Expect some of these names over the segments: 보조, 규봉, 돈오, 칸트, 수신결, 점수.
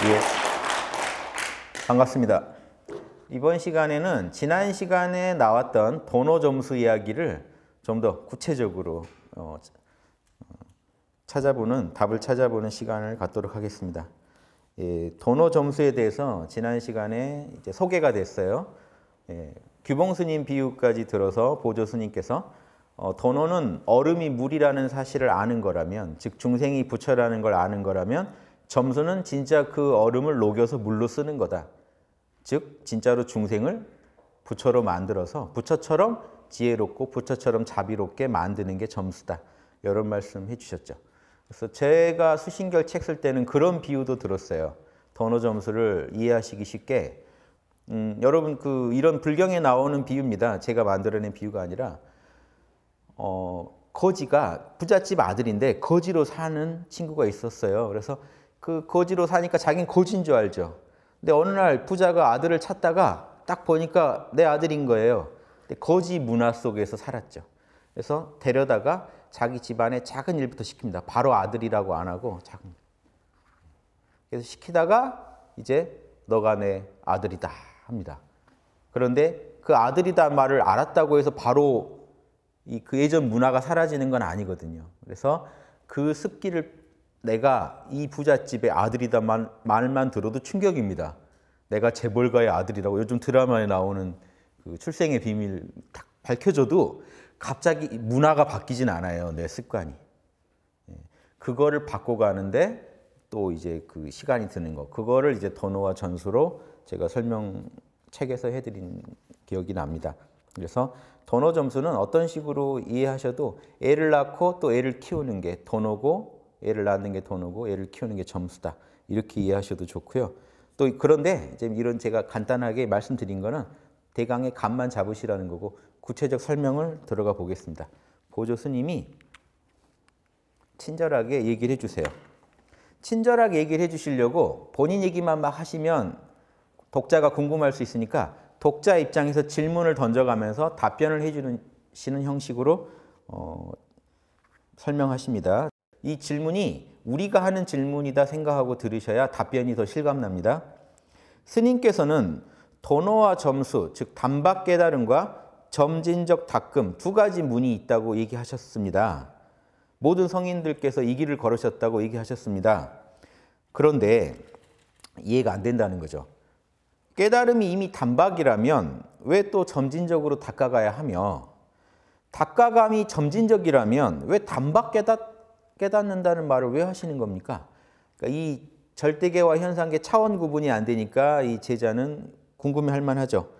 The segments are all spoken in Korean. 예. 반갑습니다. 이번 시간에는 지난 시간에 나왔던 돈오 점수 이야기를 좀 더 구체적으로 답을 찾아보는 시간을 갖도록 하겠습니다. 예, 돈오 점수에 대해서 지난 시간에 이제 소개가 됐어요. 예, 규봉 스님 비유까지 들어서 보조 스님께서 돈오는 얼음이 물이라는 사실을 아는 거라면, 즉 중생이 부처라는 걸 아는 거라면 점수는 진짜 그 얼음을 녹여서 물로 쓰는 거다. 즉 진짜로 중생을 부처로 만들어서 부처처럼 지혜롭고 부처처럼 자비롭게 만드는 게 점수다. 이런 말씀 해주셨죠. 그래서 제가 수신결 책 쓸 때는 그런 비유도 들었어요. 돈오 점수를 이해하시기 쉽게. 여러분 이런 불경에 나오는 비유입니다. 제가 만들어낸 비유가 아니라 거지가 부잣집 아들인데 거지로 사는 친구가 있었어요. 그래서 그 거지로 사니까 자기는 거지인 줄 알죠. 근데 어느 날 부자가 아들을 찾다가 딱 보니까 내 아들인 거예요. 근데 거지 문화 속에서 살았죠. 그래서 데려다가 자기 집안에 작은 일부터 시킵니다. 바로 아들이라고 안 하고 작은 일. 그래서 시키다가 이제 너가 내 아들이다 합니다. 그런데 그 아들이다 말을 알았다고 해서 바로 그 예전 문화가 사라지는 건 아니거든요. 그래서 그 습기를 내가 이 부잣집의 아들이다 말만 들어도 충격입니다. 내가 재벌가의 아들이라고 요즘 드라마에 나오는 그 출생의 비밀 딱 밝혀져도 갑자기 문화가 바뀌진 않아요. 내 습관이. 그거를 바꿔가는데 또 이제 그 시간이 드는 거. 그거를 이제 돈오와 점수로 제가 설명책에서 해드린 기억이 납니다. 그래서 돈오 점수는 어떤 식으로 이해하셔도 애를 낳고 또 애를 키우는 게 돈오고 애를 낳는 게 돈오고 애를 키우는 게 점수다. 이렇게 이해하셔도 좋고요. 또 그런데 이제 이런 제가 간단하게 말씀드린 거는 대강의 감만 잡으시라는 거고 구체적 설명을 들어가 보겠습니다. 보조 스님이 친절하게 얘기를 해주세요. 친절하게 얘기를 해주시려고 본인 얘기만 막 하시면 독자가 궁금할 수 있으니까 독자 입장에서 질문을 던져가면서 답변을 해주시는 형식으로 설명하십니다. 이 질문이 우리가 하는 질문이다 생각하고 들으셔야 답변이 더 실감납니다. 스님께서는 돈오와 점수, 즉 단박 깨달음과 점진적 닦음 두 가지 문이 있다고 얘기하셨습니다. 모든 성인들께서 이 길을 걸으셨다고 얘기하셨습니다. 그런데 이해가 안 된다는 거죠. 깨달음이 이미 단박이라면 왜 또 점진적으로 닦아가야 하며 닦아감이 점진적이라면 왜 단박 깨닫는다는 말을 왜 하시는 겁니까? 그러니까 이 절대계와 현상계 차원 구분이 안 되니까 이 제자는 궁금해할 만하죠.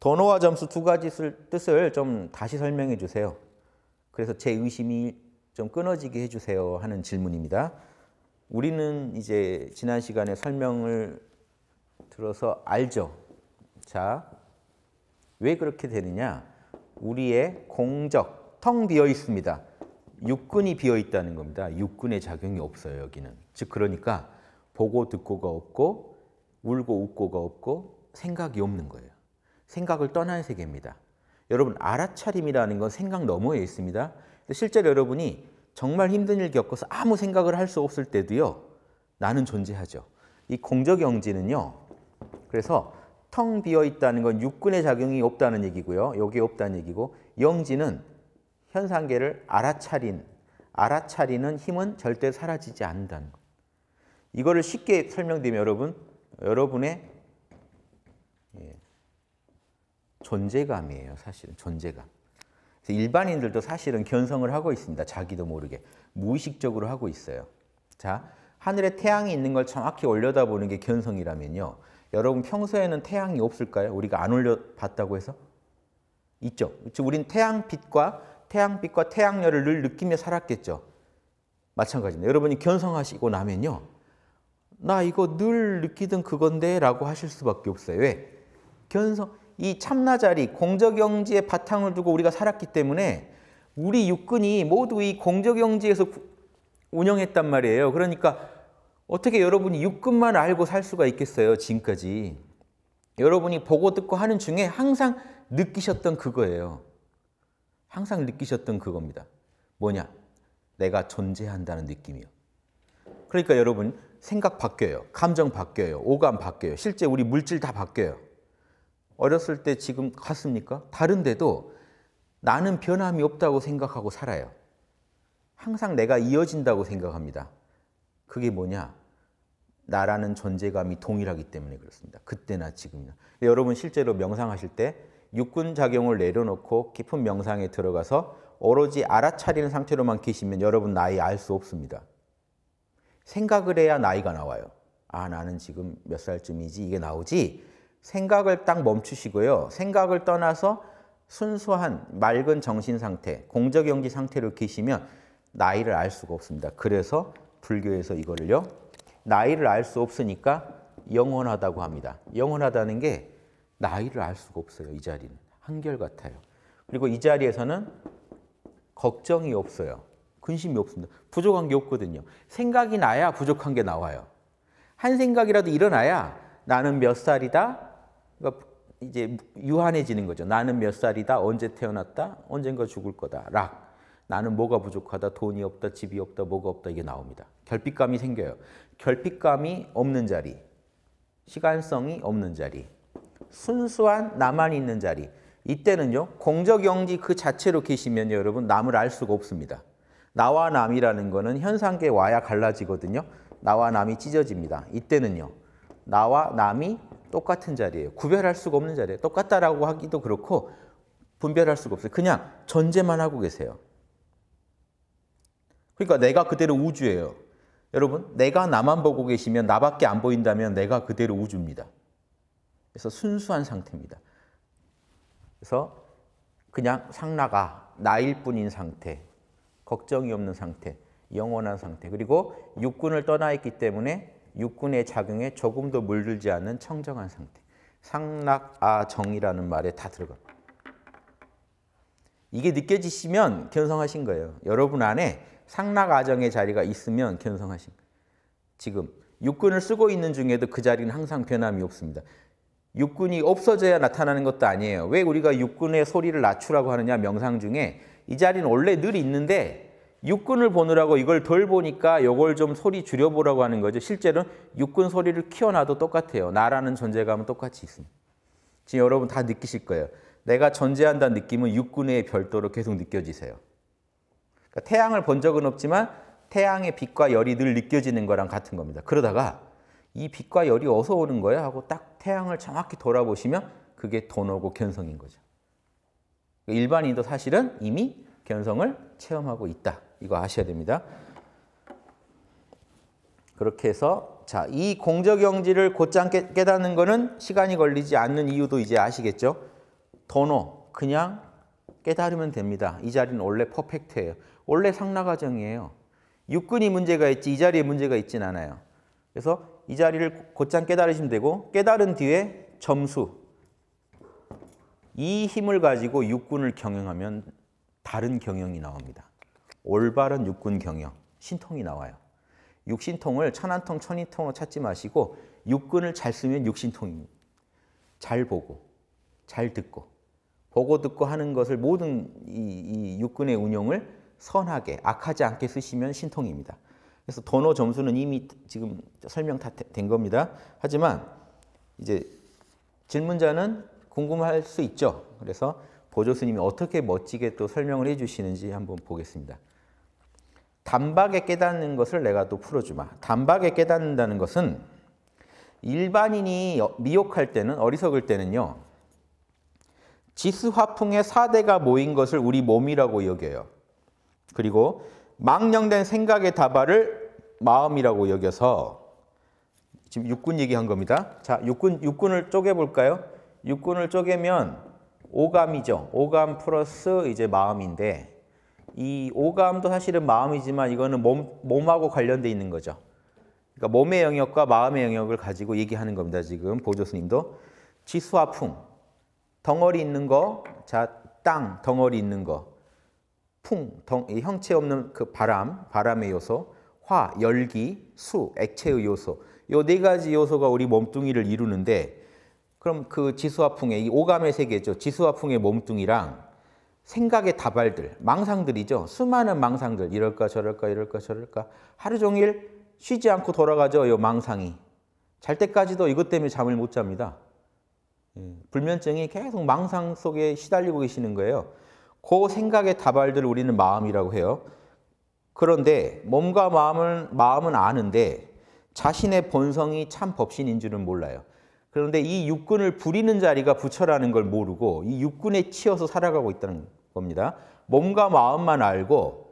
돈오와 점수 두 가지 뜻을 좀 다시 설명해 주세요. 그래서 제 의심이 좀 끊어지게 해주세요 하는 질문입니다. 우리는 이제 지난 시간에 설명을 들어서 알죠. 자, 왜 그렇게 되느냐? 우리의 공적, 텅 비어 있습니다. 육근이 비어 있다는 겁니다. 육근의 작용이 없어요, 여기는. 즉 그러니까 보고 듣고가 없고 울고 웃고가 없고 생각이 없는 거예요. 생각을 떠난 세계입니다. 여러분, 알아차림이라는 건 생각 너머에 있습니다. 실제로 여러분이 정말 힘든 일 겪어서 아무 생각을 할 수 없을 때도요, 나는 존재하죠. 이 공적영지는요, 그래서 텅 비어 있다는 건 육근의 작용이 없다는 얘기고요. 여기에 없다는 얘기고, 영지는 현상계를 알아차리는 힘은 절대 사라지지 않는다는 것. 이거를 쉽게 설명드리면 여러분의 존재감이에요. 사실은 존재감. 그래서 일반인들도 사실은 견성을 하고 있습니다. 자기도 모르게. 무의식적으로 하고 있어요. 자, 하늘에 태양이 있는 걸 정확히 올려다보는 게 견성이라면요. 여러분 평소에는 태양이 없을까요? 우리가 안 올려봤다고 해서? 있죠. 즉 우린 태양빛과 태양열을 늘 느끼며 살았겠죠. 마찬가지입니다. 여러분이 견성하시고 나면요, 나 이거 늘 느끼던 그건데 라고 하실 수밖에 없어요. 왜? 이 참나자리, 공적영지의 바탕을 두고 우리가 살았기 때문에 우리 육근이 모두 이 공적영지에서 운영했단 말이에요. 그러니까 어떻게 여러분이 육근만 알고 살 수가 있겠어요, 지금까지. 여러분이 보고 듣고 하는 중에 항상 느끼셨던 그거예요. 항상 느끼셨던 그겁니다. 뭐냐? 내가 존재한다는 느낌이요. 그러니까 여러분, 생각 바뀌어요. 감정 바뀌어요. 오감 바뀌어요. 실제 우리 물질 다 바뀌어요. 어렸을 때 지금 같습니까? 다른데도 나는 변함이 없다고 생각하고 살아요. 항상 내가 이어진다고 생각합니다. 그게 뭐냐? 나라는 존재감이 동일하기 때문에 그렇습니다. 그때나 지금이나. 여러분 실제로 명상하실 때 육군작용을 내려놓고 깊은 명상에 들어가서 오로지 알아차리는 상태로만 계시면 여러분 나이 알 수 없습니다. 생각을 해야 나이가 나와요. 아, 나는 지금 몇 살쯤이지? 이게 나오지? 생각을 딱 멈추시고요. 생각을 떠나서 순수한 맑은 정신 상태, 공적영지 상태로 계시면 나이를 알 수가 없습니다. 그래서 불교에서 이거를요. 나이를 알 수 없으니까 영원하다고 합니다. 영원하다는 게 나이를 알 수가 없어요. 이 자리는. 한결같아요. 그리고 이 자리에서는 걱정이 없어요. 근심이 없습니다. 부족한 게 없거든요. 생각이 나야 부족한 게 나와요. 한 생각이라도 일어나야 나는 몇 살이다? 그러니까 이제 유한해지는 거죠. 나는 몇 살이다? 언제 태어났다? 언젠가 죽을 거다. 락. 나는 뭐가 부족하다? 돈이 없다, 집이 없다, 뭐가 없다 이게 나옵니다. 결핍감이 생겨요. 결핍감이 없는 자리, 시간성이 없는 자리, 순수한 나만 있는 자리. 이때는요. 공적영지 그 자체로 계시면 여러분 남을 알 수가 없습니다. 나와 남이라는 거는 현상계 와야 갈라지거든요. 나와 남이 찢어집니다. 이때는요. 나와 남이 똑같은 자리예요. 구별할 수가 없는 자리예요. 똑같다라고 하기도 그렇고 분별할 수가 없어요. 그냥 존재만 하고 계세요. 그러니까 내가 그대로 우주예요. 여러분, 내가 나만 보고 계시면 나밖에 안 보인다면 내가 그대로 우주입니다. 그래서 순수한 상태입니다. 그래서 그냥 상라가 나일 뿐인 상태, 걱정이 없는 상태, 영원한 상태. 그리고 육군을 떠나 있기 때문에 육군의 작용에 조금도 물들지 않는 청정한 상태. 상락아정이라는 말에 다 들어갑니다. 이게 느껴지시면 견성하신 거예요. 여러분 안에 상락아정의 자리가 있으면 견성하신 거예요. 지금 육군을 쓰고 있는 중에도 그 자리는 항상 변함이 없습니다. 육군이 없어져야 나타나는 것도 아니에요. 왜 우리가 육군의 소리를 낮추라고 하느냐? 명상 중에 이 자리는 원래 늘 있는데 육군을 보느라고 이걸 덜 보니까 이걸 좀 소리 줄여보라고 하는 거죠. 실제로는 육군 소리를 키워놔도 똑같아요. 나라는 존재감은 똑같이 있습니다. 지금 여러분 다 느끼실 거예요. 내가 존재한다는 느낌은 육군의 별도로 계속 느껴지세요. 그러니까 태양을 본 적은 없지만 태양의 빛과 열이 늘 느껴지는 거랑 같은 겁니다. 그러다가 이 빛과 열이 어디서 오는 거야? 하고 딱 태양을 정확히 돌아보시면 그게 돈오고 견성인 거죠. 그러니까 일반인도 사실은 이미 견성을 체험하고 있다. 이거 아셔야 됩니다. 그렇게 해서 자, 이 공적영지를 곧장 깨닫는 거는 시간이 걸리지 않는 이유도 이제 아시겠죠? 돈오, 그냥 깨달으면 됩니다. 이 자리는 원래 퍼펙트예요. 원래 상락아정이에요. 육근이 문제가 있지 이 자리에 문제가 있진 않아요. 그래서 이 자리를 곧장 깨달으시면 되고 깨달은 뒤에 점수, 이 힘을 가지고 육군을 경영하면 다른 경영이 나옵니다. 올바른 육군 경영, 신통이 나와요. 육신통을 천안통, 천인통으로 찾지 마시고 육군을 잘 쓰면 육신통입니다. 잘 보고, 잘 듣고, 보고 듣고 하는 것을 모든 이 육군의 운용을 선하게, 악하지 않게 쓰시면 신통입니다. 그래서 돈오 점수는 이미 지금 설명 다 된 겁니다. 하지만 이제 질문자는 궁금할 수 있죠. 그래서 보조 스님이 어떻게 멋지게 또 설명을 해주시는지 한번 보겠습니다. 단박에 깨닫는 것을 내가 또 풀어주마. 단박에 깨닫는다는 것은 일반인이 미혹할 때는, 어리석을 때는요. 지수화풍의 4대가 모인 것을 우리 몸이라고 여겨요. 그리고 망령된 생각의 다발을 마음이라고 여겨서, 지금 육군 얘기한 겁니다. 자, 육군을 쪼개볼까요? 육군을 쪼개면 오감이죠. 오감 플러스 이제 마음인데, 이 오감도 사실은 마음이지만 이거는 몸하고 관련돼 있는 거죠. 그러니까 몸의 영역과 마음의 영역을 가지고 얘기하는 겁니다. 지금 보조 스님도 지수화풍, 덩어리 있는 거, 자, 땅, 덩어리 있는 거, 풍, 형체 없는 그 바람, 바람의 요소, 화, 열기, 수, 액체의 요소, 이 네 가지 요소가 우리 몸뚱이를 이루는데, 그럼 그 지수화풍의 이 오감의 세계죠. 지수화풍의 몸뚱이랑 생각의 다발들, 망상들이죠. 수많은 망상들, 이럴까 저럴까 이럴까 저럴까 하루 종일 쉬지 않고 돌아가죠. 이 망상이. 잘 때까지도 이것 때문에 잠을 못 잡니다. 불면증이 계속 망상 속에 시달리고 계시는 거예요. 그 생각의 다발들을 우리는 마음이라고 해요. 그런데 몸과 마음은 아는데 자신의 본성이 참 법신인 줄은 몰라요. 그런데 이 육군을 부리는 자리가 부처라는 걸 모르고 이 육군에 치여서 살아가고 있다는 겁니다. 몸과 마음만 알고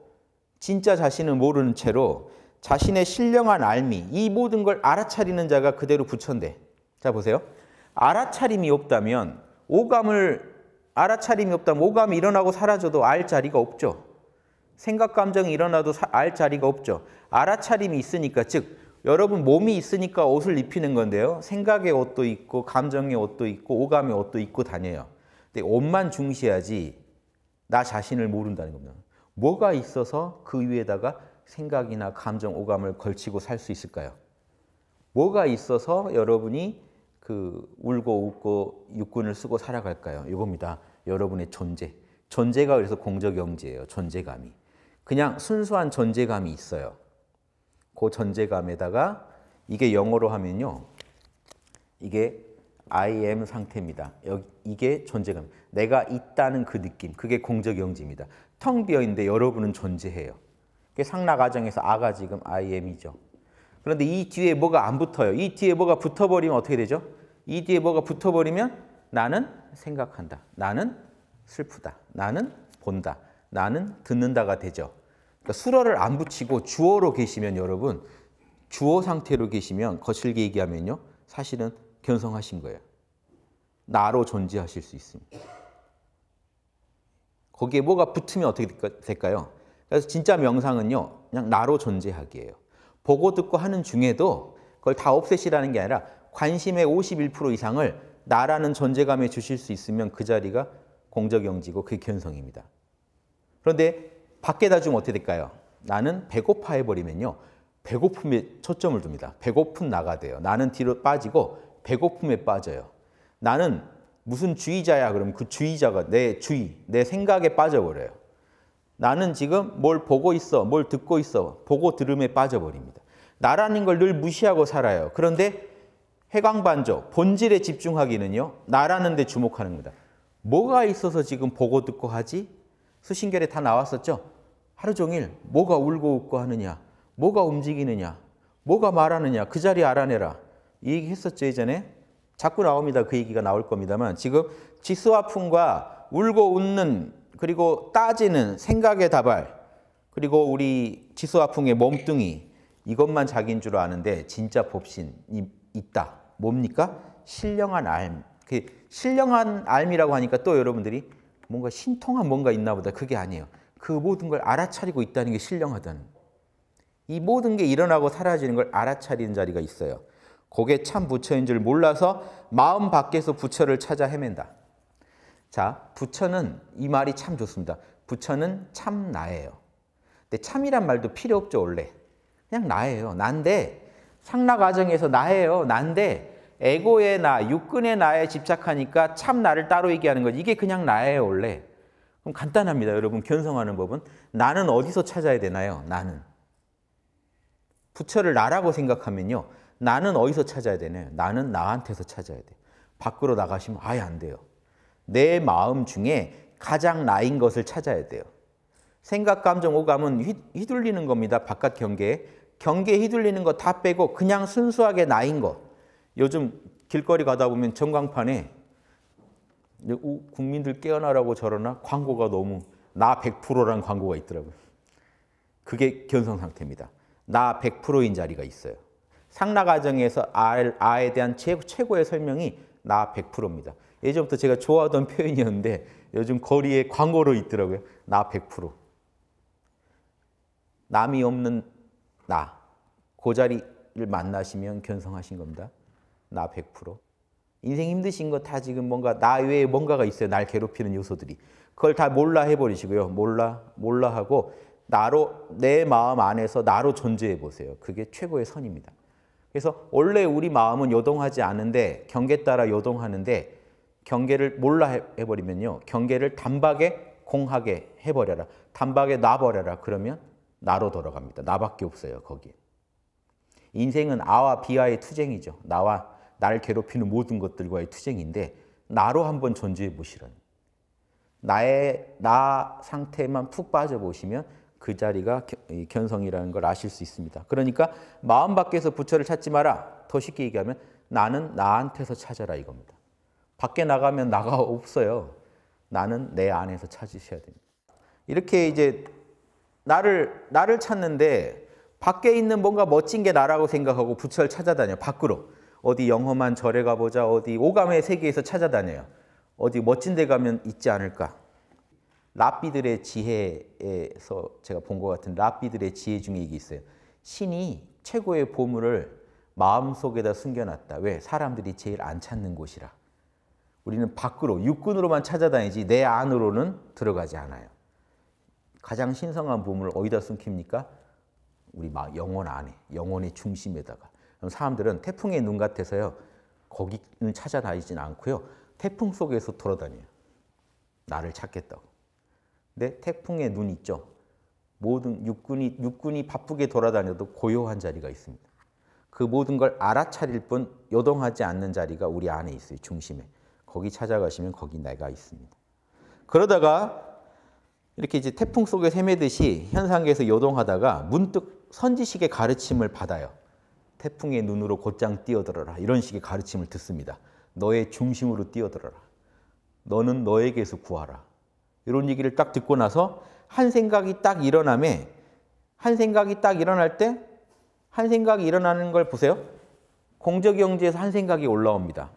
진짜 자신을 모르는 채로 자신의 신령한 알미, 이 모든 걸 알아차리는 자가 그대로 부처인데, 자 보세요. 알아차림이 없다면 오감이 일어나고 사라져도 알 자리가 없죠. 생각, 감정이 일어나도 알 자리가 없죠. 알아차림이 있으니까, 즉 여러분 몸이 있으니까 옷을 입히는 건데요. 생각의 옷도 있고 감정의 옷도 있고 오감의 옷도 입고 다녀요. 근데 옷만 중시하지 나 자신을 모른다는 겁니다. 뭐가 있어서 그 위에다가 생각이나 감정, 오감을 걸치고 살 수 있을까요? 뭐가 있어서 여러분이 그 울고 웃고 육군을 쓰고 살아갈까요? 이겁니다. 여러분의 존재. 존재가 그래서 공적영지예요. 존재감이. 그냥 순수한 존재감이 있어요. 그 존재감에다가 이게 영어로 하면요. 이게 I am 상태입니다. 이게 존재감. 내가 있다는 그 느낌. 그게 공적영지입니다. 텅 비어있는데 여러분은 존재해요. 그게 상락아정에서 아가 지금 I am이죠. 그런데 이 뒤에 뭐가 안 붙어요. 이 뒤에 뭐가 붙어버리면 어떻게 되죠? 이 뒤에 뭐가 붙어버리면 나는 생각한다. 나는 슬프다. 나는 본다. 나는 듣는다가 되죠. 그러니까 수어를 안 붙이고 주어로 계시면 여러분, 주어 상태로 계시면 거칠게 얘기하면요. 사실은 견성하신 거예요. 나로 존재하실 수 있습니다. 거기에 뭐가 붙으면 어떻게 될까요? 그래서 진짜 명상은요. 그냥 나로 존재하기예요. 보고 듣고 하는 중에도 그걸 다 없애시라는 게 아니라 관심의 51% 이상을 나라는 존재감에 주실 수 있으면 그 자리가 공적영지고 그게 견성입니다. 그런데 밖에다 주면 어떻게 될까요? 나는 배고파 해버리면요. 배고픔에 초점을 둡니다. 배고픔 나가 돼요. 나는 뒤로 빠지고 배고픔에 빠져요. 나는 무슨 주의자야 그러면 그 주의자가 내 생각에 빠져버려요. 나는 지금 뭘 보고 있어, 뭘 듣고 있어, 보고 들음에 빠져버립니다. 나라는 걸 늘 무시하고 살아요. 그런데 해광반조, 본질에 집중하기는요. 나라는 데 주목하는 겁니다. 뭐가 있어서 지금 보고 듣고 하지? 수신결에 다 나왔었죠? 하루 종일 뭐가 울고 웃고 하느냐, 뭐가 움직이느냐, 뭐가 말하느냐, 그 자리 알아내라. 이 얘기 했었죠, 예전에? 자꾸 나옵니다. 그 얘기가 나올 겁니다만 지금 지수와 풍과 울고 웃는 그리고 따지는 생각의 다발, 그리고 우리 지수와 풍의 몸뚱이, 이것만 자기인 줄 아는데 진짜 법신이 있다. 뭡니까? 신령한 알미. 신령한 알미라고 하니까 또 여러분들이 뭔가 신통한 뭔가 있나 보다. 그게 아니에요. 그 모든 걸 알아차리고 있다는 게 신령하다는. 이 모든 게 일어나고 사라지는 걸 알아차리는 자리가 있어요. 그게 참 부처인 줄 몰라서 마음 밖에서 부처를 찾아 헤맨다. 자, 부처는 이 말이 참 좋습니다. 부처는 참 나예요. 근데 참이란 말도 필요 없죠, 원래. 그냥 나예요. 난데 상락아정에서 나예요. 난데 에고의 나, 육근의 나에 집착하니까 참 나를 따로 얘기하는 거지. 이게 그냥 나예요, 원래. 그럼 간단합니다, 여러분. 견성하는 법은. 나는 어디서 찾아야 되나요? 나는. 부처를 나라고 생각하면요. 나는 어디서 찾아야 되나요? 나는 나한테서 찾아야 돼요. 밖으로 나가시면 아예 안 돼요. 내 마음 중에 가장 나인 것을 찾아야 돼요. 생각, 감정, 오감은 휘둘리는 겁니다. 바깥 경계에. 경계에 휘둘리는 거 다 빼고 그냥 순수하게 나인 것. 요즘 길거리 가다 보면 전광판에 국민들 깨어나라고 저러나 광고가 너무 나 100%라는 광고가 있더라고요. 그게 견성 상태입니다. 나 100%인 자리가 있어요. 상락아정에서 아에 대한 최고의 설명이 나 100%입니다. 예전부터 제가 좋아하던 표현이었는데 요즘 거리에 광고로 있더라고요. 나 100%. 남이 없는 나. 그 자리를 만나시면 견성하신 겁니다. 나 100%. 인생 힘드신 거 다 지금 뭔가 나 외에 뭔가가 있어요. 날 괴롭히는 요소들이. 그걸 다 몰라 해버리시고요. 몰라 하고 나로, 내 마음 안에서 나로 존재해 보세요. 그게 최고의 선입니다. 그래서 원래 우리 마음은 요동하지 않은데 경계 따라 요동하는데 경계를 몰라 해버리면요. 경계를 단박에 공하게 해버려라. 단박에 놔버려라. 그러면 나로 돌아갑니다. 나밖에 없어요. 거기에. 인생은 아와 비와의 투쟁이죠. 나와 나를 괴롭히는 모든 것들과의 투쟁인데 나로 한번 전주해 보시라는. 나 상태만 푹 빠져보시면 그 자리가 견성이라는 걸 아실 수 있습니다. 그러니까 마음 밖에서 부처를 찾지 마라. 더 쉽게 얘기하면 나는 나한테서 찾아라 이겁니다. 밖에 나가면 나가 없어요. 나는 내 안에서 찾으셔야 됩니다. 이렇게 이제 나를 찾는데 밖에 있는 뭔가 멋진 게 나라고 생각하고 부처를 찾아다녀요. 밖으로. 어디 영험한 절에 가보자. 어디 오감의 세계에서 찾아다녀요. 어디 멋진 데 가면 있지 않을까. 랍비들의 지혜에서 제가 본 것 같은 랍비들의 지혜 중에 이게 있어요. 신이 최고의 보물을 마음속에다 숨겨놨다. 왜? 사람들이 제일 안 찾는 곳이라. 우리는 밖으로, 육근으로만 찾아다니지 내 안으로는 들어가지 않아요. 가장 신성한 보물을 어디다 숨깁니까? 우리 영혼 안에, 영혼의 중심에다가. 그럼 사람들은 태풍의 눈 같아서요. 거기는 찾아다니진 않고요. 태풍 속에서 돌아다녀요. 나를 찾겠다고. 근데 태풍의 눈 있죠. 모든 육군이 바쁘게 돌아다녀도 고요한 자리가 있습니다. 그 모든 걸 알아차릴 뿐 요동하지 않는 자리가 우리 안에 있어요. 중심에. 거기 찾아가시면 거기 내가 있습니다. 그러다가 이렇게 이제 태풍 속에 헤매듯이 현상계에서 요동하다가 문득 선지식의 가르침을 받아요. 태풍의 눈으로 곧장 뛰어들어라. 이런 식의 가르침을 듣습니다. 너의 중심으로 뛰어들어라. 너는 너에게서 구하라. 이런 얘기를 딱 듣고 나서 한 생각이 일어나는 걸 보세요. 공적영지에서 한 생각이 올라옵니다.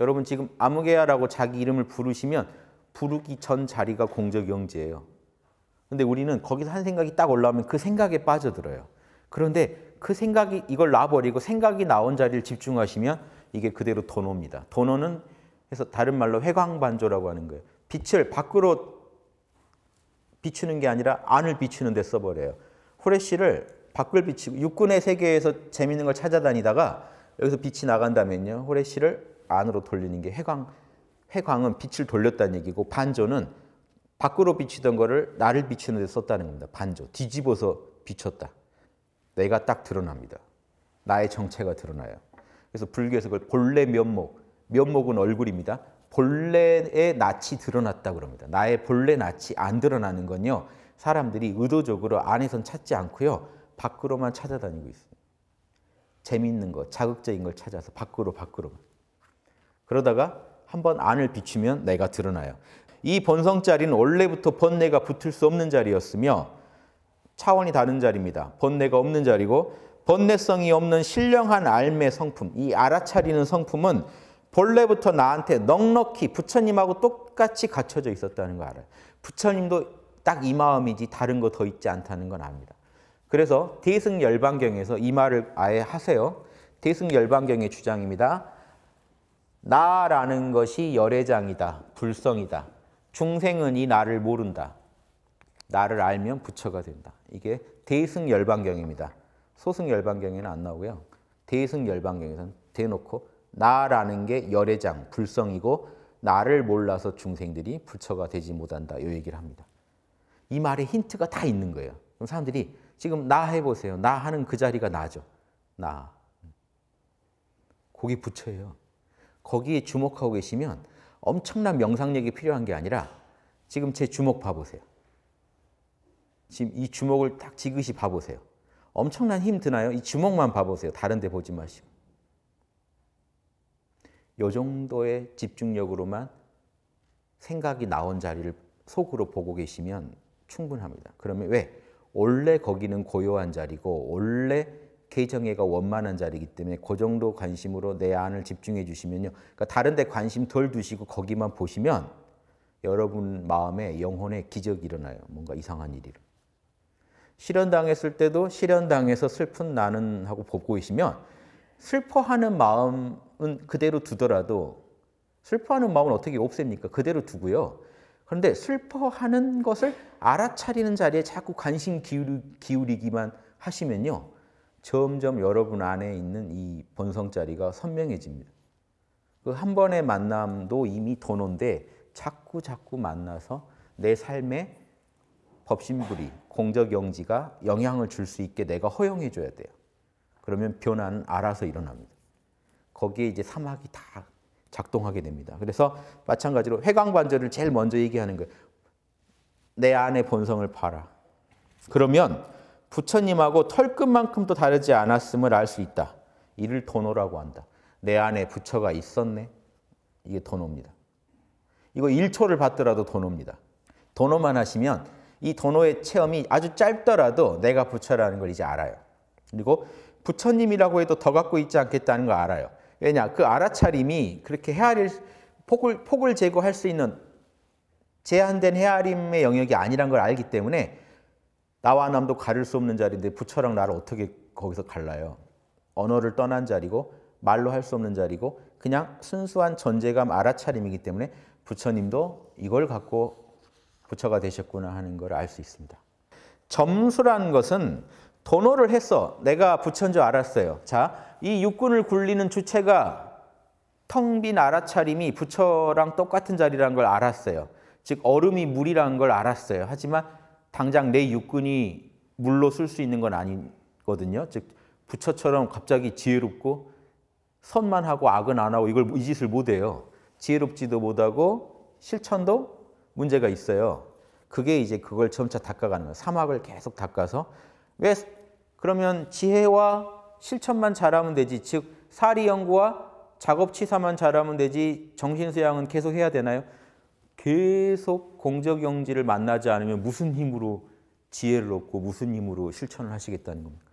여러분 지금 아무개야라고 자기 이름을 부르시면 부르기 전 자리가 공적영지예요. 근데 우리는 거기서 한 생각이 딱 올라오면 그 생각에 빠져들어요. 그런데 그 생각이 이걸 놔버리고 생각이 나온 자리를 집중하시면 이게 그대로 돈오입니다. 돈오는 그래서 다른 말로 회광반조라고 하는 거예요. 빛을 밖으로 비추는 게 아니라 안을 비추는 데 써버려요. 후레쉬를 밖을 비추고 육근의 세계에서 재밌는 걸 찾아다니다가 여기서 빛이 나간다면요. 후레쉬를 안으로 돌리는 게 회광은 빛을 돌렸다는 얘기고 반조는 밖으로 비추던 거를 나를 비추는 데 썼다는 겁니다. 반조, 뒤집어서 비췄다. 내가 딱 드러납니다. 나의 정체가 드러나요. 그래서 불교에서 그걸 본래 면목, 면목은 얼굴입니다. 본래의 낯이 드러났다 그럽니다. 나의 본래 낯이 안 드러나는 건요. 사람들이 의도적으로 안에선 찾지 않고요. 밖으로만 찾아다니고 있어요. 재미있는 거, 자극적인 걸 찾아서 밖으로만. 그러다가 한번 안을 비추면 내가 드러나요. 이 본성 자리는 원래부터 번뇌가 붙을 수 없는 자리였으며 차원이 다른 자리입니다. 번뇌가 없는 자리고 번뇌성이 없는 신령한 알매 성품, 이 알아차리는 성품은 본래부터 나한테 넉넉히 부처님하고 똑같이 갖춰져 있었다는 거 알아요. 부처님도 딱 이 마음이지 다른 거 더 있지 않다는 건 압니다. 그래서 대승열반경에서 이 말을 아예 하세요. 대승열반경의 주장입니다. 나라는 것이 열애장이다, 불성이다. 중생은 이 나를 모른다. 나를 알면 부처가 된다. 이게 대승열반경입니다. 소승열반경에는 안 나오고요. 대승열반경에서는 대놓고 나라는 게 열애장, 불성이고 나를 몰라서 중생들이 부처가 되지 못한다. 이 얘기를 합니다. 이 말에 힌트가 다 있는 거예요. 그럼 사람들이 지금 나 해보세요. 나 하는 그 자리가 나죠. 나. 거기 부처예요. 거기에 주목하고 계시면 엄청난 명상력이 필요한 게 아니라 지금 제 주먹 봐보세요. 지금 이 주먹을 딱 지그시 봐보세요. 엄청난 힘 드나요? 이 주먹만 봐보세요. 다른 데 보지 마시고. 요 정도의 집중력으로만 생각이 나온 자리를 속으로 보고 계시면 충분합니다. 그러면 왜? 원래 거기는 고요한 자리고 원래 개정애가 원만한 자리이기 때문에 그 정도 관심으로 내 안을 집중해 주시면요. 그러니까 다른 데 관심 덜 두시고 거기만 보시면 여러분 마음에 영혼에 기적이 일어나요. 뭔가 이상한 일이. 실현당했을 때도 실현당해서 슬픈 나는 하고 보고 계시면 슬퍼하는 마음은 그대로 두더라도 슬퍼하는 마음은 어떻게 없앱니까? 그대로 두고요. 그런데 슬퍼하는 것을 알아차리는 자리에 자꾸 관심 기울이기만 하시면요. 점점 여러분 안에 있는 이 본성 자리가 선명해집니다. 그 한 번의 만남도 이미 돈오인데 자꾸 만나서 내 삶에 법신불이, 공적영지가 영향을 줄 수 있게 내가 허용해줘야 돼요. 그러면 변화는 알아서 일어납니다. 거기에 이제 삼학이 다 작동하게 됩니다. 그래서 마찬가지로 회광반절을 제일 먼저 얘기하는 거예요. 내 안의 본성을 봐라. 그러면 부처님하고 털끝만큼도 다르지 않았음을 알 수 있다. 이를 돈오라고 한다. 내 안에 부처가 있었네. 이게 돈오입니다. 이거 1초를 받더라도 돈오입니다. 돈오만 하시면 이 돈오의 체험이 아주 짧더라도 내가 부처라는 걸 이제 알아요. 그리고 부처님이라고 해도 더 갖고 있지 않겠다는 걸 알아요. 왜냐? 그 알아차림이 그렇게 헤아릴 폭을 제거할 수 있는 제한된 헤아림의 영역이 아니란 걸 알기 때문에 나와 남도 가릴 수 없는 자리인데 부처랑 나를 어떻게 거기서 갈라요? 언어를 떠난 자리고 말로 할 수 없는 자리고 그냥 순수한 존재감 알아차림이기 때문에 부처님도 이걸 갖고 부처가 되셨구나 하는 걸 알 수 있습니다. 점수라는 것은 돈오를 했어. 내가 부처인 줄 알았어요. 자, 이 육군을 굴리는 주체가 텅 빈 알아차림이 부처랑 똑같은 자리라는 걸 알았어요. 즉 얼음이 물이라는 걸 알았어요. 하지만 당장 내 육군이 물로 쓸 수 있는 건 아니거든요. 즉 부처처럼 갑자기 지혜롭고 선만 하고 악은 안 하고 이걸 이 짓을 못해요. 지혜롭지도 못하고 실천도 문제가 있어요. 그게 이제 그걸 점차 닦아가는 거예요. 삼학을 계속 닦아서. 왜 그러면 지혜와 실천만 잘하면 되지. 즉 사리 연구와 작업치사만 잘하면 되지. 정신수양은 계속 해야 되나요? 계속 공적영지를 만나지 않으면 무슨 힘으로 지혜를 얻고 무슨 힘으로 실천을 하시겠다는 겁니다.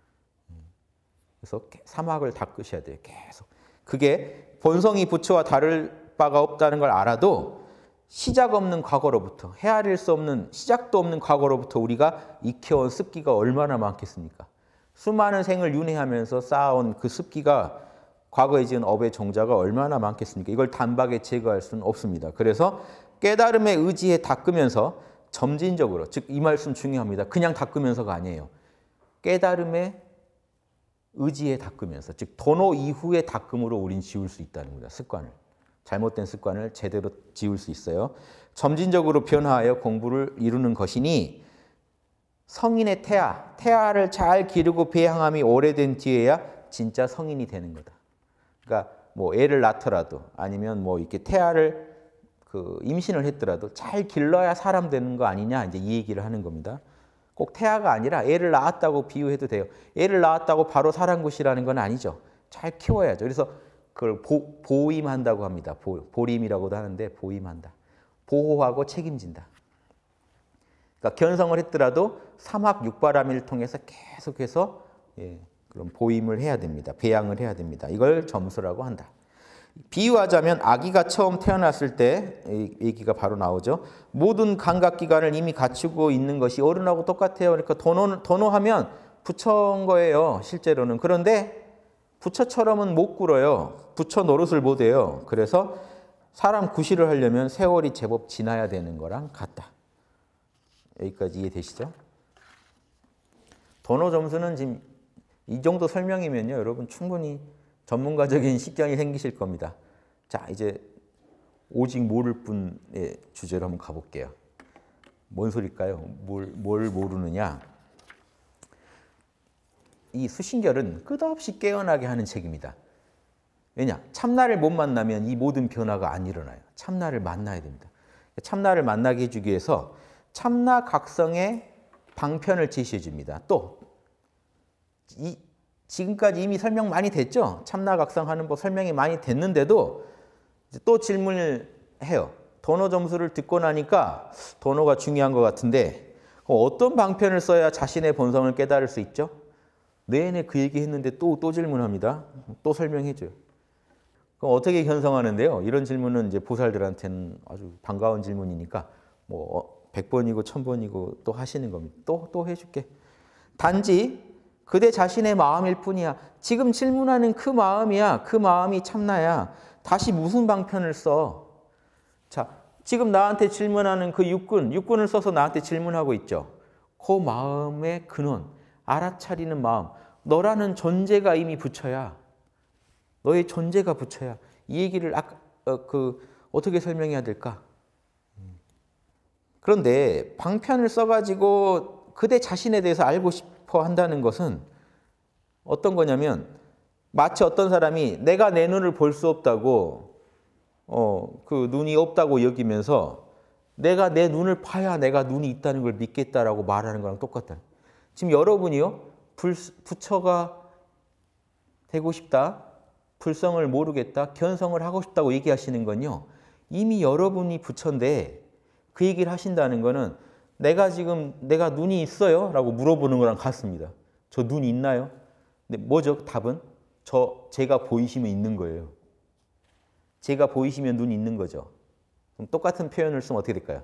그래서 삼학을 닦으셔야 돼요. 계속. 그게 본성이 부처와 다를 바가 없다는 걸 알아도 시작 없는 과거로부터 헤아릴 수 없는 시작도 없는 과거로부터 우리가 익혀온 습기가 얼마나 많겠습니까? 수많은 생을 윤회하면서 쌓아온 그 습기가 과거에 지은 업의 종자가 얼마나 많겠습니까? 이걸 단박에 제거할 수는 없습니다. 그래서 깨달음의 의지에 닦으면서 점진적으로, 즉 이 말씀 중요합니다. 그냥 닦으면서가 아니에요. 깨달음의 의지에 닦으면서, 즉 돈오 이후의 닦음으로 우린 지울 수 있다는 겁니다. 습관을. 잘못된 습관을 제대로 지울 수 있어요. 점진적으로 변화하여 공부를 이루는 것이니 성인의 태아를 잘 기르고 배양함이 오래된 뒤에야 진짜 성인이 되는 거다. 그러니까 뭐 애를 낳더라도 아니면 뭐 이렇게 태아를 임신을 했더라도 잘 길러야 사람 되는 거 아니냐 이제 이 얘기를 하는 겁니다. 꼭 태아가 아니라 애를 낳았다고 비유해도 돼요. 애를 낳았다고 바로 사랑굿이라는 건 아니죠. 잘 키워야죠. 그래서 그걸 보임한다고 합니다. 보림이라고도 하는데 보임한다. 보호하고 책임진다. 그러니까 견성을 했더라도 삼학육바라밀을 통해서 계속해서 그런 보임을 해야 됩니다. 배양을 해야 됩니다. 이걸 점수라고 한다. 비유하자면 아기가 처음 태어났을 때 얘기가 바로 나오죠. 모든 감각기관을 이미 갖추고 있는 것이 어른하고 똑같아요. 그러니까 돈오하면 부처인 거예요. 실제로는. 그런데 부처처럼은 못 굴어요. 부처 노릇을 못 해요. 그래서 사람 구실을 하려면 세월이 제법 지나야 되는 거랑 같다. 여기까지 이해되시죠? 돈오 점수는 지금 이 정도 설명이면요. 여러분 충분히 전문가적인 식견이 생기실 겁니다. 자, 이제 오직 모를 분의 주제로 한번 가볼게요. 뭔 소릴까요? 뭘 모르느냐? 이 수신결은 끝없이 깨어나게 하는 책입니다. 왜냐? 참나를 못 만나면 이 모든 변화가 안 일어나요. 참나를 만나야 됩니다. 참나를 만나게 해주기 위해서 참나 각성의 방편을 제시해 줍니다. 또 지금까지 이미 설명 많이 됐죠? 참나 각성하는 법 설명이 많이 됐는데도 이제 또 질문을 해요. 돈오 점수를 듣고 나니까 돈오가 중요한 것 같은데 그럼 어떤 방편을 써야 자신의 본성을 깨달을 수 있죠? 내내 그 얘기했는데 또 질문합니다. 또 설명해줘요. 그럼 어떻게 견성하는데요? 이런 질문은 이제 보살들한테는 아주 반가운 질문이니까 뭐 100번이고 1000번이고 또 하시는 겁니다. 또 해줄게. 단지 그대 자신의 마음일 뿐이야. 지금 질문하는 그 마음이야. 그 마음이 참나야. 다시 무슨 방편을 써? 자, 지금 나한테 질문하는 그 육군을 써서 나한테 질문하고 있죠. 그 마음의 근원. 알아차리는 마음, 너라는 존재가 이미 부처야. 너의 존재가 부처야. 이 얘기를 어떻게 설명해야 될까? 그런데 방편을 써가지고 그대 자신에 대해서 알고 싶어 한다는 것은 어떤 거냐면 마치 어떤 사람이 내가 내 눈을 볼 수 없다고 그 눈이 없다고 여기면서 내가 내 눈을 파야 내가 눈이 있다는 걸 믿겠다라고 말하는 거랑 똑같다. 지금 여러분이요. 부처가 되고 싶다. 불성을 모르겠다. 견성을 하고 싶다고 얘기하시는 건요. 이미 여러분이 부처인데 그 얘기를 하신다는 거는 내가 지금 내가 눈이 있어요? 라고 물어보는 거랑 같습니다. 저 눈 있나요? 근데 뭐죠? 답은? 제가 보이시면 있는 거예요. 제가 보이시면 눈이 있는 거죠. 그럼 똑같은 표현을 쓰면 어떻게 될까요?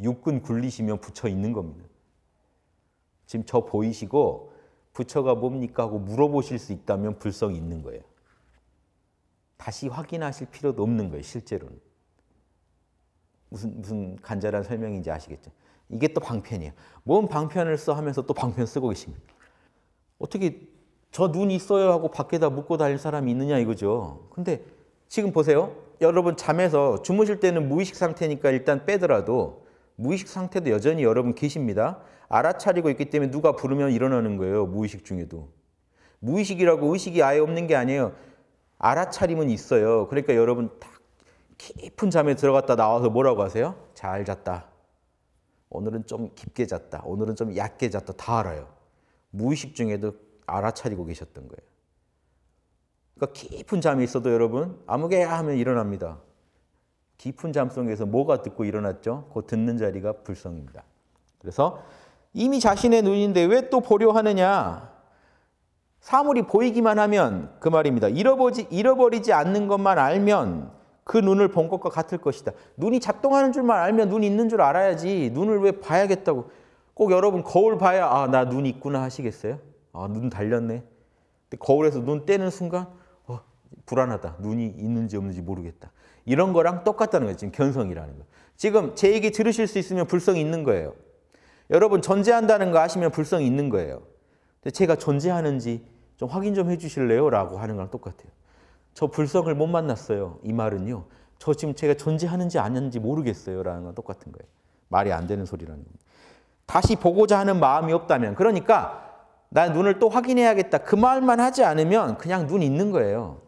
육군 굴리시면 부처 있는 겁니다. 지금 저 보이시고 부처가 뭡니까? 하고 물어보실 수 있다면 불성이 있는 거예요. 다시 확인하실 필요도 없는 거예요. 실제로는. 무슨 간절한 설명인지 아시겠죠? 이게 또 방편이에요. 뭔 방편을 써 하면서 또 방편 쓰고 계십니다. 어떻게 저 눈 있어요 하고 밖에다 묻고 다닐 사람이 있느냐 이거죠. 근데 지금 보세요. 여러분 잠에서 주무실 때는 무의식 상태니까 일단 빼더라도 무의식 상태도 여전히 여러분 계십니다. 알아차리고 있기 때문에 누가 부르면 일어나는 거예요. 무의식 중에도. 무의식이라고 의식이 아예 없는 게 아니에요. 알아차림은 있어요. 그러니까 여러분 딱 깊은 잠에 들어갔다 나와서 뭐라고 하세요? 잘 잤다. 오늘은 좀 깊게 잤다. 오늘은 좀 얕게 잤다. 다 알아요. 무의식 중에도 알아차리고 계셨던 거예요. 그러니까 깊은 잠이 있어도 여러분 아무개야 하면 일어납니다. 깊은 잠 속에서 뭐가 듣고 일어났죠? 그 듣는 자리가 불성입니다. 그래서 이미 자신의 눈인데 왜 또 보려 하느냐? 사물이 보이기만 하면 그 말입니다. 잃어버리지 않는 것만 알면 그 눈을 본 것과 같을 것이다. 눈이 작동하는 줄만 알면 눈이 있는 줄 알아야지. 눈을 왜 봐야겠다고. 꼭 여러분 거울 봐야 아, 나 눈 있구나 하시겠어요? 아, 눈 달렸네. 근데 거울에서 눈 떼는 순간 불안하다. 눈이 있는지 없는지 모르겠다. 이런 거랑 똑같다는 거예요. 지금 견성이라는 거. 지금 제 얘기 들으실 수 있으면 불성이 있는 거예요. 여러분 존재한다는 거 아시면 불성이 있는 거예요. 근데 제가 존재하는지 좀 확인 좀 해주실래요? 라고 하는 거랑 똑같아요. 저 불성을 못 만났어요. 이 말은요. 저 지금 제가 존재하는지 아닌지 모르겠어요. 라는 건 똑같은 거예요. 말이 안 되는 소리라는 겁니다. 다시 보고자 하는 마음이 없다면 그러니까 나 눈을 또 확인해야겠다. 그 말만 하지 않으면 그냥 눈 있는 거예요.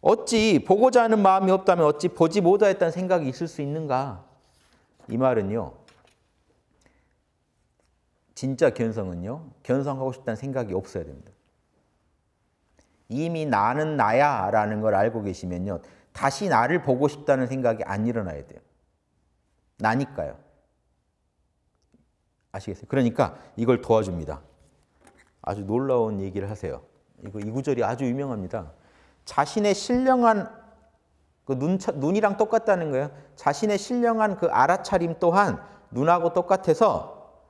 어찌 보고자 하는 마음이 없다면 어찌 보지 못하였다는 생각이 있을 수 있는가? 이 말은요. 진짜 견성은요. 견성하고 싶다는 생각이 없어야 됩니다. 이미 나는 나야 라는 걸 알고 계시면요. 다시 나를 보고 싶다는 생각이 안 일어나야 돼요. 나니까요. 아시겠어요? 그러니까 이걸 도와줍니다. 아주 놀라운 얘기를 하세요. 이 구절이 아주 유명합니다. 자신의 신령한 그 눈이랑 똑같다는 거예요. 자신의 신령한 그 알아차림 또한 눈하고 똑같아서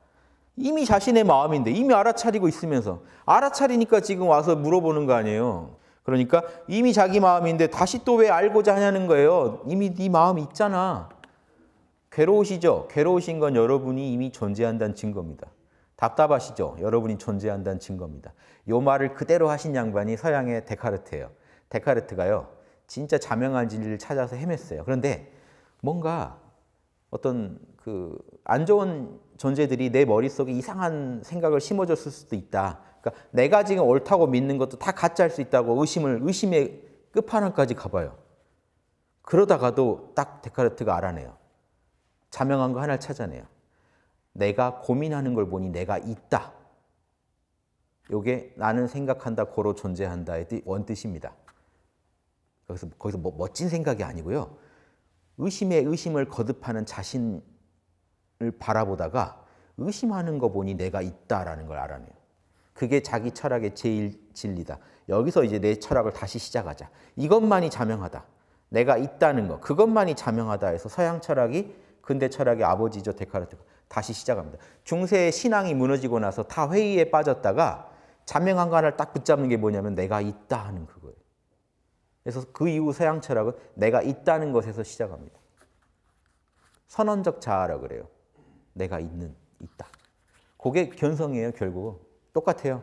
이미 자신의 마음인데 이미 알아차리고 있으면서 알아차리니까 지금 와서 물어보는 거 아니에요. 그러니까 이미 자기 마음인데 다시 또 왜 알고자 하냐는 거예요. 이미 네 마음이 있잖아. 괴로우시죠? 괴로우신 건 여러분이 이미 존재한다는 증거입니다. 답답하시죠? 여러분이 존재한다는 증거입니다. 요 말을 그대로 하신 양반이 서양의 데카르트예요. 데카르트가요. 진짜 자명한 진리를 찾아서 헤맸어요. 그런데 뭔가 어떤 그 안 좋은 존재들이 내 머릿속에 이상한 생각을 심어줬을 수도 있다. 그러니까 내가 지금 옳다고 믿는 것도 다 가짜일 수 있다고 의심의 끝판왕까지 가봐요. 그러다가도 딱 데카르트가 알아내요. 자명한 거 하나를 찾아내요. 내가 고민하는 걸 보니 내가 있다. 요게 나는 생각한다, 고로 존재한다의 원뜻입니다. 거기서 뭐 멋진 생각이 아니고요. 의심의 의심을 거듭하는 자신을 바라보다가 의심하는 거 보니 내가 있다라는 걸 알아내요. 그게 자기 철학의 제일 진리다. 여기서 이제 내 철학을 다시 시작하자. 이것만이 자명하다. 내가 있다는 거. 그것만이 자명하다 해서 서양 철학이 근대 철학의 아버지죠. 데카르트가. 다시 시작합니다. 중세의 신앙이 무너지고 나서 다 회의에 빠졌다가 자명한 거 하나를 딱 붙잡는 게 뭐냐면 내가 있다 하는 그거예요. 그래서 그 이후 서양 철학은 내가 있다는 것에서 시작합니다. 선언적 자아라 그래요. 내가 있는, 있다. 그게 견성이에요, 결국. 똑같아요.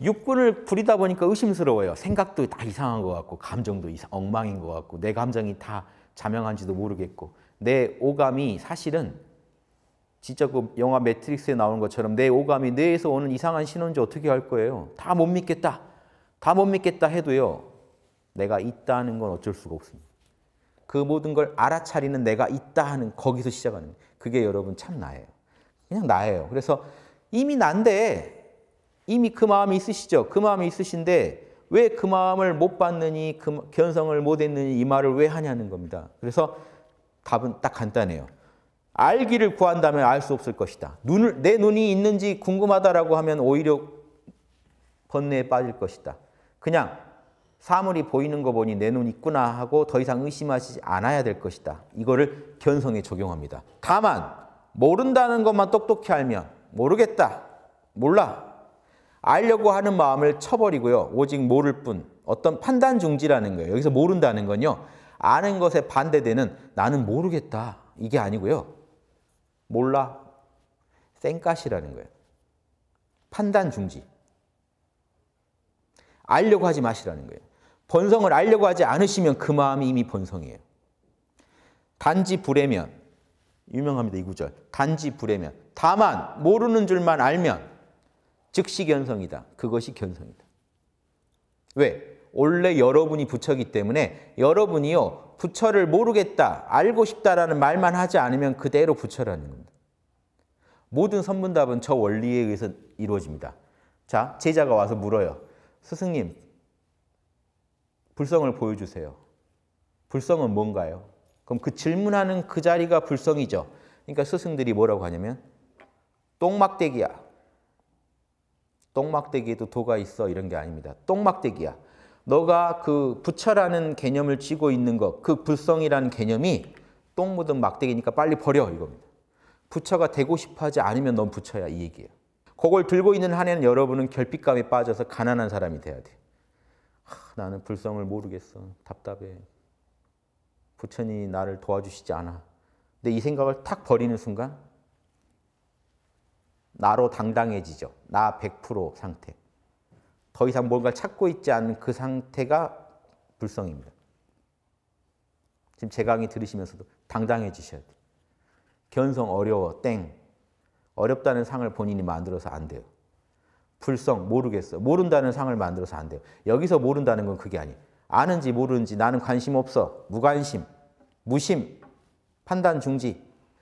육군을 부리다 보니까 의심스러워요. 생각도 다 이상한 것 같고 감정도 엉망인 것 같고 내 감정이 다 자명한지도 모르겠고 내 오감이 사실은 진짜 그 영화 매트릭스에 나오는 것처럼 내 오감이 뇌에서 오는 이상한 신호인지 어떻게 할 거예요? 다 못 믿겠다. 다 못 믿겠다 해도요. 내가 있다는 건 어쩔 수가 없습니다. 그 모든 걸 알아차리는 내가 있다 하는 거기서 시작하는 그게 여러분 참 나예요. 그냥 나예요. 그래서 이미 난데 이미 그 마음이 있으시죠? 그 마음이 있으신데 왜 그 마음을 못 받느니 그 견성을 못 했느니 이 말을 왜 하냐는 겁니다. 그래서 답은 딱 간단해요. 알기를 구한다면 알 수 없을 것이다. 내 눈이 있는지 궁금하다라고 하면 오히려 번뇌에 빠질 것이다. 그냥 사물이 보이는 거 보니 내 눈 있구나 하고 더 이상 의심하지 않아야 될 것이다. 이거를 견성에 적용합니다. 다만 모른다는 것만 똑똑히 알면 모르겠다, 몰라. 알려고 하는 마음을 쳐버리고요. 오직 모를 뿐 어떤 판단 중지라는 거예요. 여기서 모른다는 건요. 아는 것에 반대되는 나는 모르겠다. 이게 아니고요. 몰라. 쌩까시라는 거예요. 판단 중지. 알려고 하지 마시라는 거예요. 본성을 알려고 하지 않으시면 그 마음이 이미 본성이에요. 단지 불해면, 유명합니다. 이 구절. 단지 불해면. 다만 모르는 줄만 알면 즉시 견성이다. 그것이 견성이다. 왜? 원래 여러분이 부처이기 때문에 여러분이요. 부처를 모르겠다, 알고 싶다라는 말만 하지 않으면 그대로 부처라는 겁니다. 모든 선문답은 저 원리에 의해서 이루어집니다. 자, 제자가 와서 물어요. 스승님, 불성을 보여주세요. 불성은 뭔가요? 그럼 그 질문하는 그 자리가 불성이죠. 그러니까 스승들이 뭐라고 하냐면 똥막대기야. 똥막대기에도 도가 있어 이런 게 아닙니다. 똥막대기야. 너가 그 부처라는 개념을 쥐고 있는 것, 그 불성이라는 개념이 똥 묻은 막대기니까 빨리 버려 이겁니다. 부처가 되고 싶어 하지 않으면 넌 부처야 이 얘기예요. 그걸 들고 있는 한에는 여러분은 결핍감에 빠져서 가난한 사람이 돼야 돼. 나는 불성을 모르겠어. 답답해. 부처님이 나를 도와주시지 않아. 근데 이 생각을 탁 버리는 순간 나로 당당해지죠. 나 100% 상태. 더 이상 뭔가를 찾고 있지 않은 그 상태가 불성입니다. 지금 제 강의 들으시면서도 당당해지셔야 돼요. 견성 어려워, 땡. 어렵다는 상을 본인이 만들어서 안 돼요. 불성, 모르겠어. 모른다는 상을 만들어서 안 돼요. 여기서 모른다는 건 그게 아니에요. 아는지 모르는지 나는 관심 없어. 무관심, 무심, 판단 중지.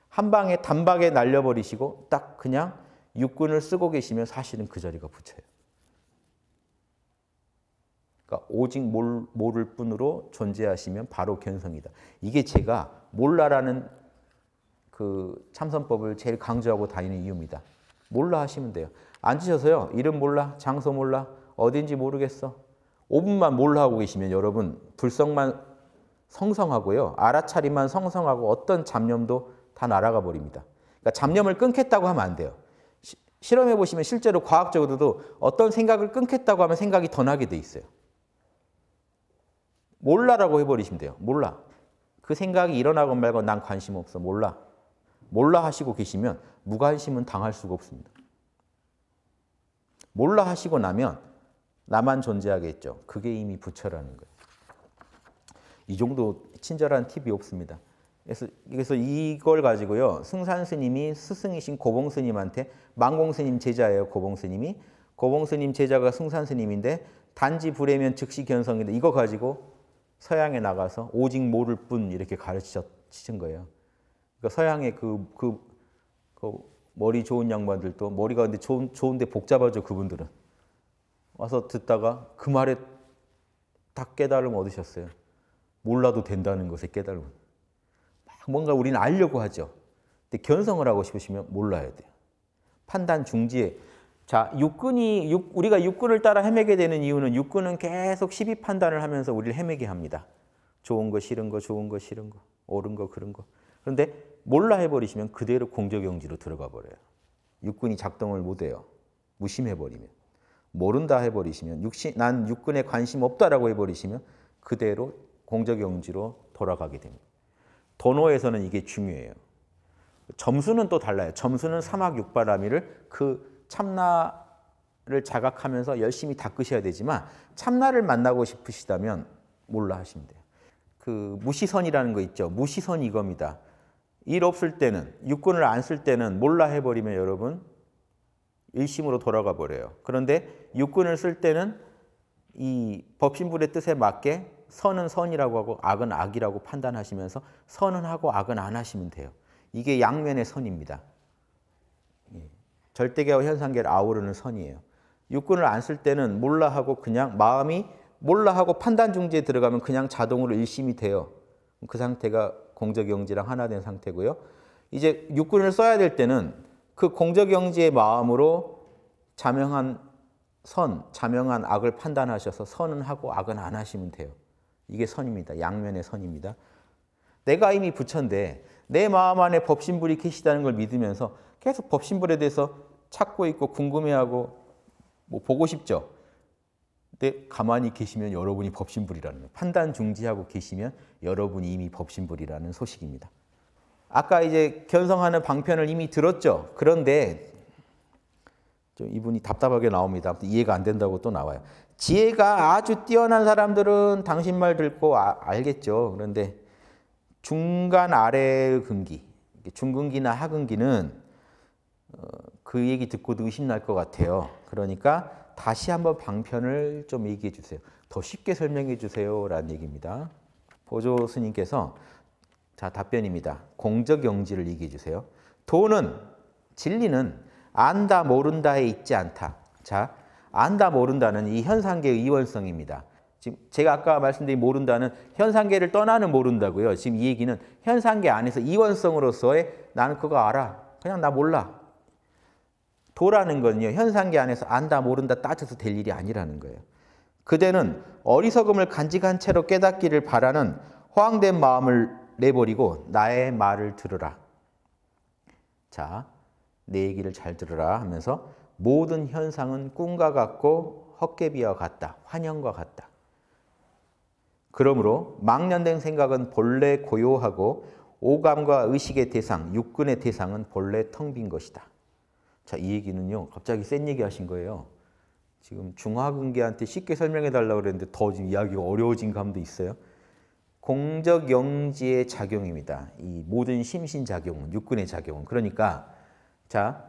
한 방에 단박에 날려버리시고 딱 그냥 육군을 쓰고 계시면 사실은 그 자리가 부처예요. 그러니까 오직 모를 뿐으로 존재하시면 바로 견성이다. 이게 제가 몰라라는 그 참선법을 제일 강조하고 다니는 이유입니다. 몰라 하시면 돼요. 앉으셔서요. 이름 몰라, 장소 몰라, 어딘지 모르겠어. 5분만 몰라 하고 계시면 여러분 불성만 성성하고요. 알아차림만 성성하고 어떤 잡념도 다 날아가 버립니다. 그러니까 잡념을 끊겠다고 하면 안 돼요. 실험해 보시면 실제로 과학적으로도 어떤 생각을 끊겠다고 하면 생각이 더 나게 돼 있어요. 몰라라고 해버리시면 돼요. 몰라. 그 생각이 일어나건 말건 난 관심 없어. 몰라. 몰라 하시고 계시면 무관심은 당할 수가 없습니다. 몰라 하시고 나면 나만 존재하겠죠. 그게 이미 부처라는 거예요. 이 정도 친절한 팁이 없습니다. 그래서 이걸 가지고요. 승산 스님이 스승이신 고봉 스님한테 만공 스님 제자예요. 고봉 스님이. 고봉 스님 제자가 승산 스님인데 단지 불해면 즉시 견성이다. 이거 가지고 서양에 나가서 오직 모를 뿐 이렇게 가르치신 거예요. 그러니까 서양의 머리 좋은 양반들도 머리가 근데 좋은데 복잡하죠. 그분들은. 와서 듣다가 그 말에 딱 깨달음을 얻으셨어요. 몰라도 된다는 것에 깨달음. 막 뭔가 우리는 알려고 하죠. 근데 견성을 하고 싶으시면 몰라야 돼요. 판단 중지에. 자, 우리가 육군을 따라 헤매게 되는 이유는 육군은 계속 시비 판단을 하면서 우리를 헤매게 합니다. 좋은 거, 싫은 거, 좋은 거, 싫은 거, 옳은 거, 그런 거. 그런데 몰라 해버리시면 그대로 공적영지로 들어가 버려요. 육군이 작동을 못해요. 무심해버리면. 모른다 해버리시면, 난 육군에 관심 없다라고 해버리시면 그대로 공적영지로 돌아가게 됩니다. 돈오에서는 이게 중요해요. 점수는 또 달라요. 점수는 삼학육바라밀을 참나를 자각하면서 열심히 닦으셔야 되지만 참나를 만나고 싶으시다면 몰라 하시면 돼요. 그 무시선이라는 거 있죠. 무시선이 이겁니다. 일 없을 때는, 유권을 안 쓸 때는 몰라 해버리면 여러분 1심으로 돌아가 버려요. 그런데 유권을 쓸 때는 이 법신불의 뜻에 맞게 선은 선이라고 하고 악은 악이라고 판단하시면서 선은 하고 악은 안 하시면 돼요. 이게 양면의 선입니다. 절대계와 현상계를 아우르는 선이에요. 육군을 안 쓸 때는 몰라 하고 그냥 마음이 몰라 하고 판단 중지에 들어가면 그냥 자동으로 일심이 돼요. 그 상태가 공적영지랑 하나 된 상태고요. 이제 육군을 써야 될 때는 그 공적영지의 마음으로 자명한 선, 자명한 악을 판단하셔서 선은 하고 악은 안 하시면 돼요. 이게 선입니다. 양면의 선입니다. 내가 이미 부처인데 내 마음 안에 법신불이 계시다는 걸 믿으면서 계속 법신불에 대해서 찾고 있고 궁금해하고 뭐 보고 싶죠. 근데 가만히 계시면 여러분이 법신불이라는 거예요. 판단 중지하고 계시면 여러분이 이미 법신불이라는 소식입니다. 아까 이제 견성하는 방편을 이미 들었죠. 그런데 좀 이분이 답답하게 나옵니다. 이해가 안 된다고 또 나와요. 지혜가 아주 뛰어난 사람들은 당신 말 듣고 알겠죠. 그런데 중간 아래의 근기, 중근기나 하근기는 그 얘기 듣고도 의심날 것 같아요. 그러니까 다시 한번 방편을 좀 얘기해 주세요. 더 쉽게 설명해 주세요. 라는 얘기입니다. 보조 스님께서 자 답변입니다. 공적영지를 얘기해 주세요. 도는, 진리는 안다 모른다에 있지 않다. 자, 안다 모른다는 이 현상계의 이원성입니다. 지금 제가 아까 말씀드린 모른다는 현상계를 떠나는 모른다고요. 지금 이 얘기는 현상계 안에서 이원성으로서의 나는 그거 알아. 그냥 나 몰라. 도라는 건요, 현상계 안에서 안다 모른다 따져서 될 일이 아니라는 거예요. 그대는 어리석음을 간직한 채로 깨닫기를 바라는 허황된 마음을 내버리고 나의 말을 들으라. 자, 내 얘기를 잘 들으라 하면서 모든 현상은 꿈과 같고 헛개비와 같다, 환영과 같다. 그러므로 망년된 생각은 본래 고요하고 오감과 의식의 대상, 육근의 대상은 본래 텅 빈 것이다. 자, 이 얘기는요. 갑자기 센 얘기 하신 거예요. 지금 중화근계한테 쉽게 설명해 달라고 그랬는데 더 지금 이야기가 어려워진 감도 있어요. 공적영지의 작용입니다. 이 모든 심신작용은, 육근의 작용은. 그러니까 자,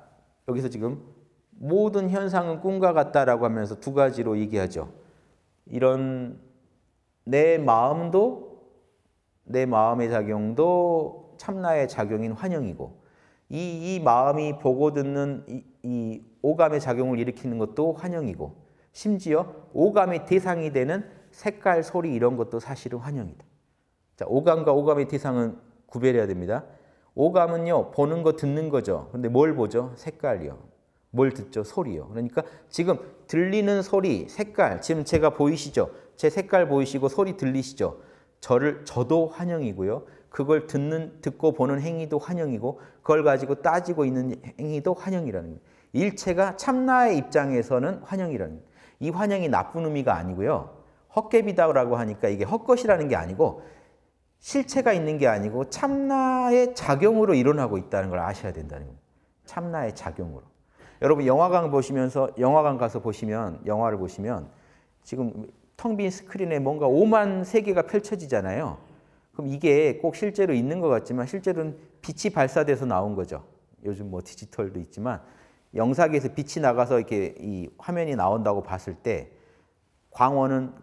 여기서 지금 모든 현상은 꿈과 같다라고 하면서 두 가지로 얘기하죠. 이런 내 마음도, 내 마음의 작용도 참나의 작용인 환영이고 이 마음이 보고 듣는 이 오감의 작용을 일으키는 것도 환영이고 심지어 오감의 대상이 되는 색깔, 소리 이런 것도 사실은 환영이다. 자, 오감과 오감의 대상은 구별해야 됩니다. 오감은요, 보는 거, 듣는 거죠. 그런데 뭘 보죠? 색깔이요. 뭘 듣죠? 소리요. 그러니까 지금 들리는 소리, 색깔, 지금 제가 보이시죠? 제 색깔 보이시고 소리 들리시죠? 저도 환영이고요. 그걸 듣고 보는 행위도 환영이고 그걸 가지고 따지고 있는 행위도 환영이라는 거예요. 일체가 참나의 입장에서는 환영이라는 거예요. 이 환영이 나쁜 의미가 아니고요. 헛개비다라고 하니까 이게 헛것이라는 게 아니고 실체가 있는 게 아니고 참나의 작용으로 일어나고 있다는 걸 아셔야 된다는 겁니다. 참나의 작용으로. 여러분 영화관 가서 보시면 영화를 보시면 지금 텅 빈 스크린에 뭔가 오만 세계가 펼쳐지잖아요. 그럼 이게 꼭 실제로 있는 것 같지만 실제로는 빛이 발사돼서 나온 거죠. 요즘 뭐 디지털도 있지만 영사기에서 빛이 나가서 이렇게 이 화면이 나온다고 봤을 때 광원은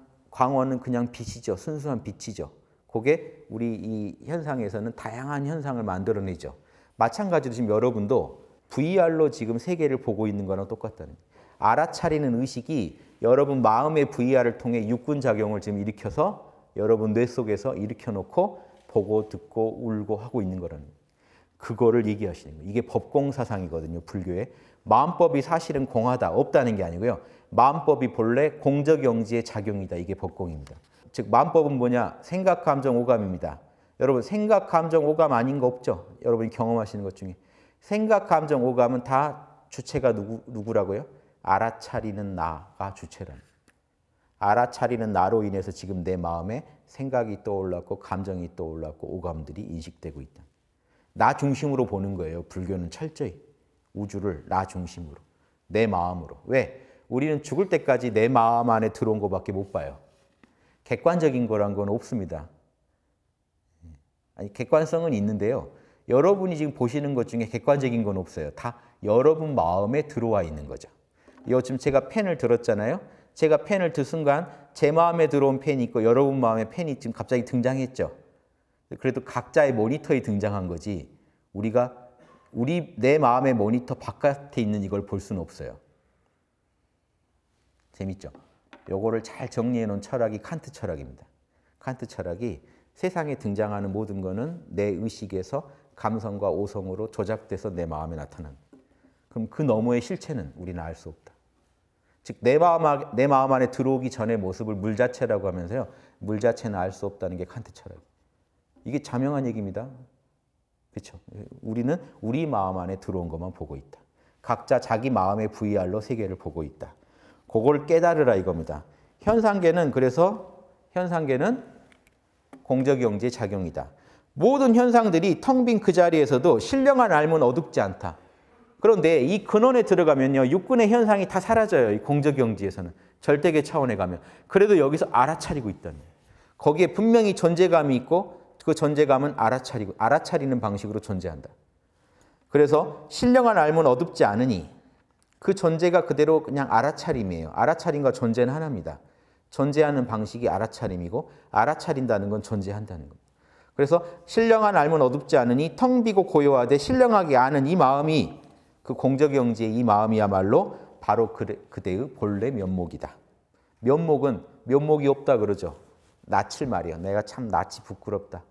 그냥 빛이죠. 순수한 빛이죠. 그게 우리 이 현상에서는 다양한 현상을 만들어내죠. 마찬가지로 지금 여러분도 VR로 지금 세계를 보고 있는 거랑 똑같다는 거예요. 알아차리는 의식이 여러분 마음의 VR을 통해 육군작용을 지금 일으켜서 여러분 뇌 속에서 일으켜놓고 보고 듣고 울고 하고 있는 거라는 거예요. 그거를 얘기하시는 거예요. 이게 법공사상이거든요. 불교에. 마음법이 사실은 공하다, 없다는 게 아니고요. 마음법이 본래 공적영지의 작용이다. 이게 법공입니다. 즉 마음법은 뭐냐? 생각, 감정, 오감입니다. 여러분 생각, 감정, 오감 아닌 거 없죠? 여러분이 경험하시는 것 중에. 생각, 감정, 오감은 다 주체가 누구라고요? 알아차리는 나가 주체란. 알아차리는 나로 인해서 지금 내 마음에 생각이 떠올랐고 감정이 떠올랐고 오감들이 인식되고 있다. 나 중심으로 보는 거예요. 불교는 철저히 우주를 나 중심으로, 내 마음으로. 왜? 우리는 죽을 때까지 내 마음 안에 들어온 거밖에 못 봐요. 객관적인 거란 건 없습니다. 아니 객관성은 있는데요. 여러분이 지금 보시는 것 중에 객관적인 건 없어요. 다 여러분 마음에 들어와 있는 거죠. 이거 지금 제가 펜을 들었잖아요. 제가 펜을 든 순간 제 마음에 들어온 펜이 있고 여러분 마음에 펜이 지금 갑자기 등장했죠. 그래도 각자의 모니터에 등장한 거지 우리가 내 마음의 모니터 바깥에 있는 이걸 볼 수는 없어요. 재밌죠? 요거를 잘 정리해 놓은 철학이 칸트 철학입니다. 칸트 철학이 세상에 등장하는 모든 거는 내 의식에서 감성과 오성으로 조작돼서 내 마음에 나타난다. 그럼 그 너머의 실체는 우리는 알 수 없다. 즉 내 마음 안에 들어오기 전의 모습을 물 자체라고 하면서요. 물 자체는 알 수 없다는 게 칸트 철학이에요. 이게 자명한 얘기입니다. 그렇죠? 우리는 우리 마음 안에 들어온 것만 보고 있다. 각자 자기 마음의 VR로 세계를 보고 있다. 그걸 깨달으라 이겁니다. 현상계는 그래서 현상계는 공적영지의 작용이다. 모든 현상들이 텅 빈 그 자리에서도 신령한 알문 어둡지 않다. 그런데 이 근원에 들어가면요. 육근의 현상이 다 사라져요. 이 공적영지에서는. 절대계 차원에 가면. 그래도 여기서 알아차리고 있다는 거예요. 거기에 분명히 존재감이 있고 그 존재감은 알아차리는 방식으로 존재한다. 그래서 신령한 알문 어둡지 않으니 그 존재가 그대로 그냥 알아차림이에요. 알아차림과 존재는 하나입니다. 존재하는 방식이 알아차림이고 알아차린다는 건 존재한다는 겁니다. 그래서 신령한 알문 어둡지 않으니 텅 비고 고요하되 신령하게 아는 이 마음이 그 공적영지의 이 마음이야말로 바로 그대의 본래 면목이다. 면목은 면목이 없다 그러죠. 낯을 말이에요. 내가 참 낯이 부끄럽다.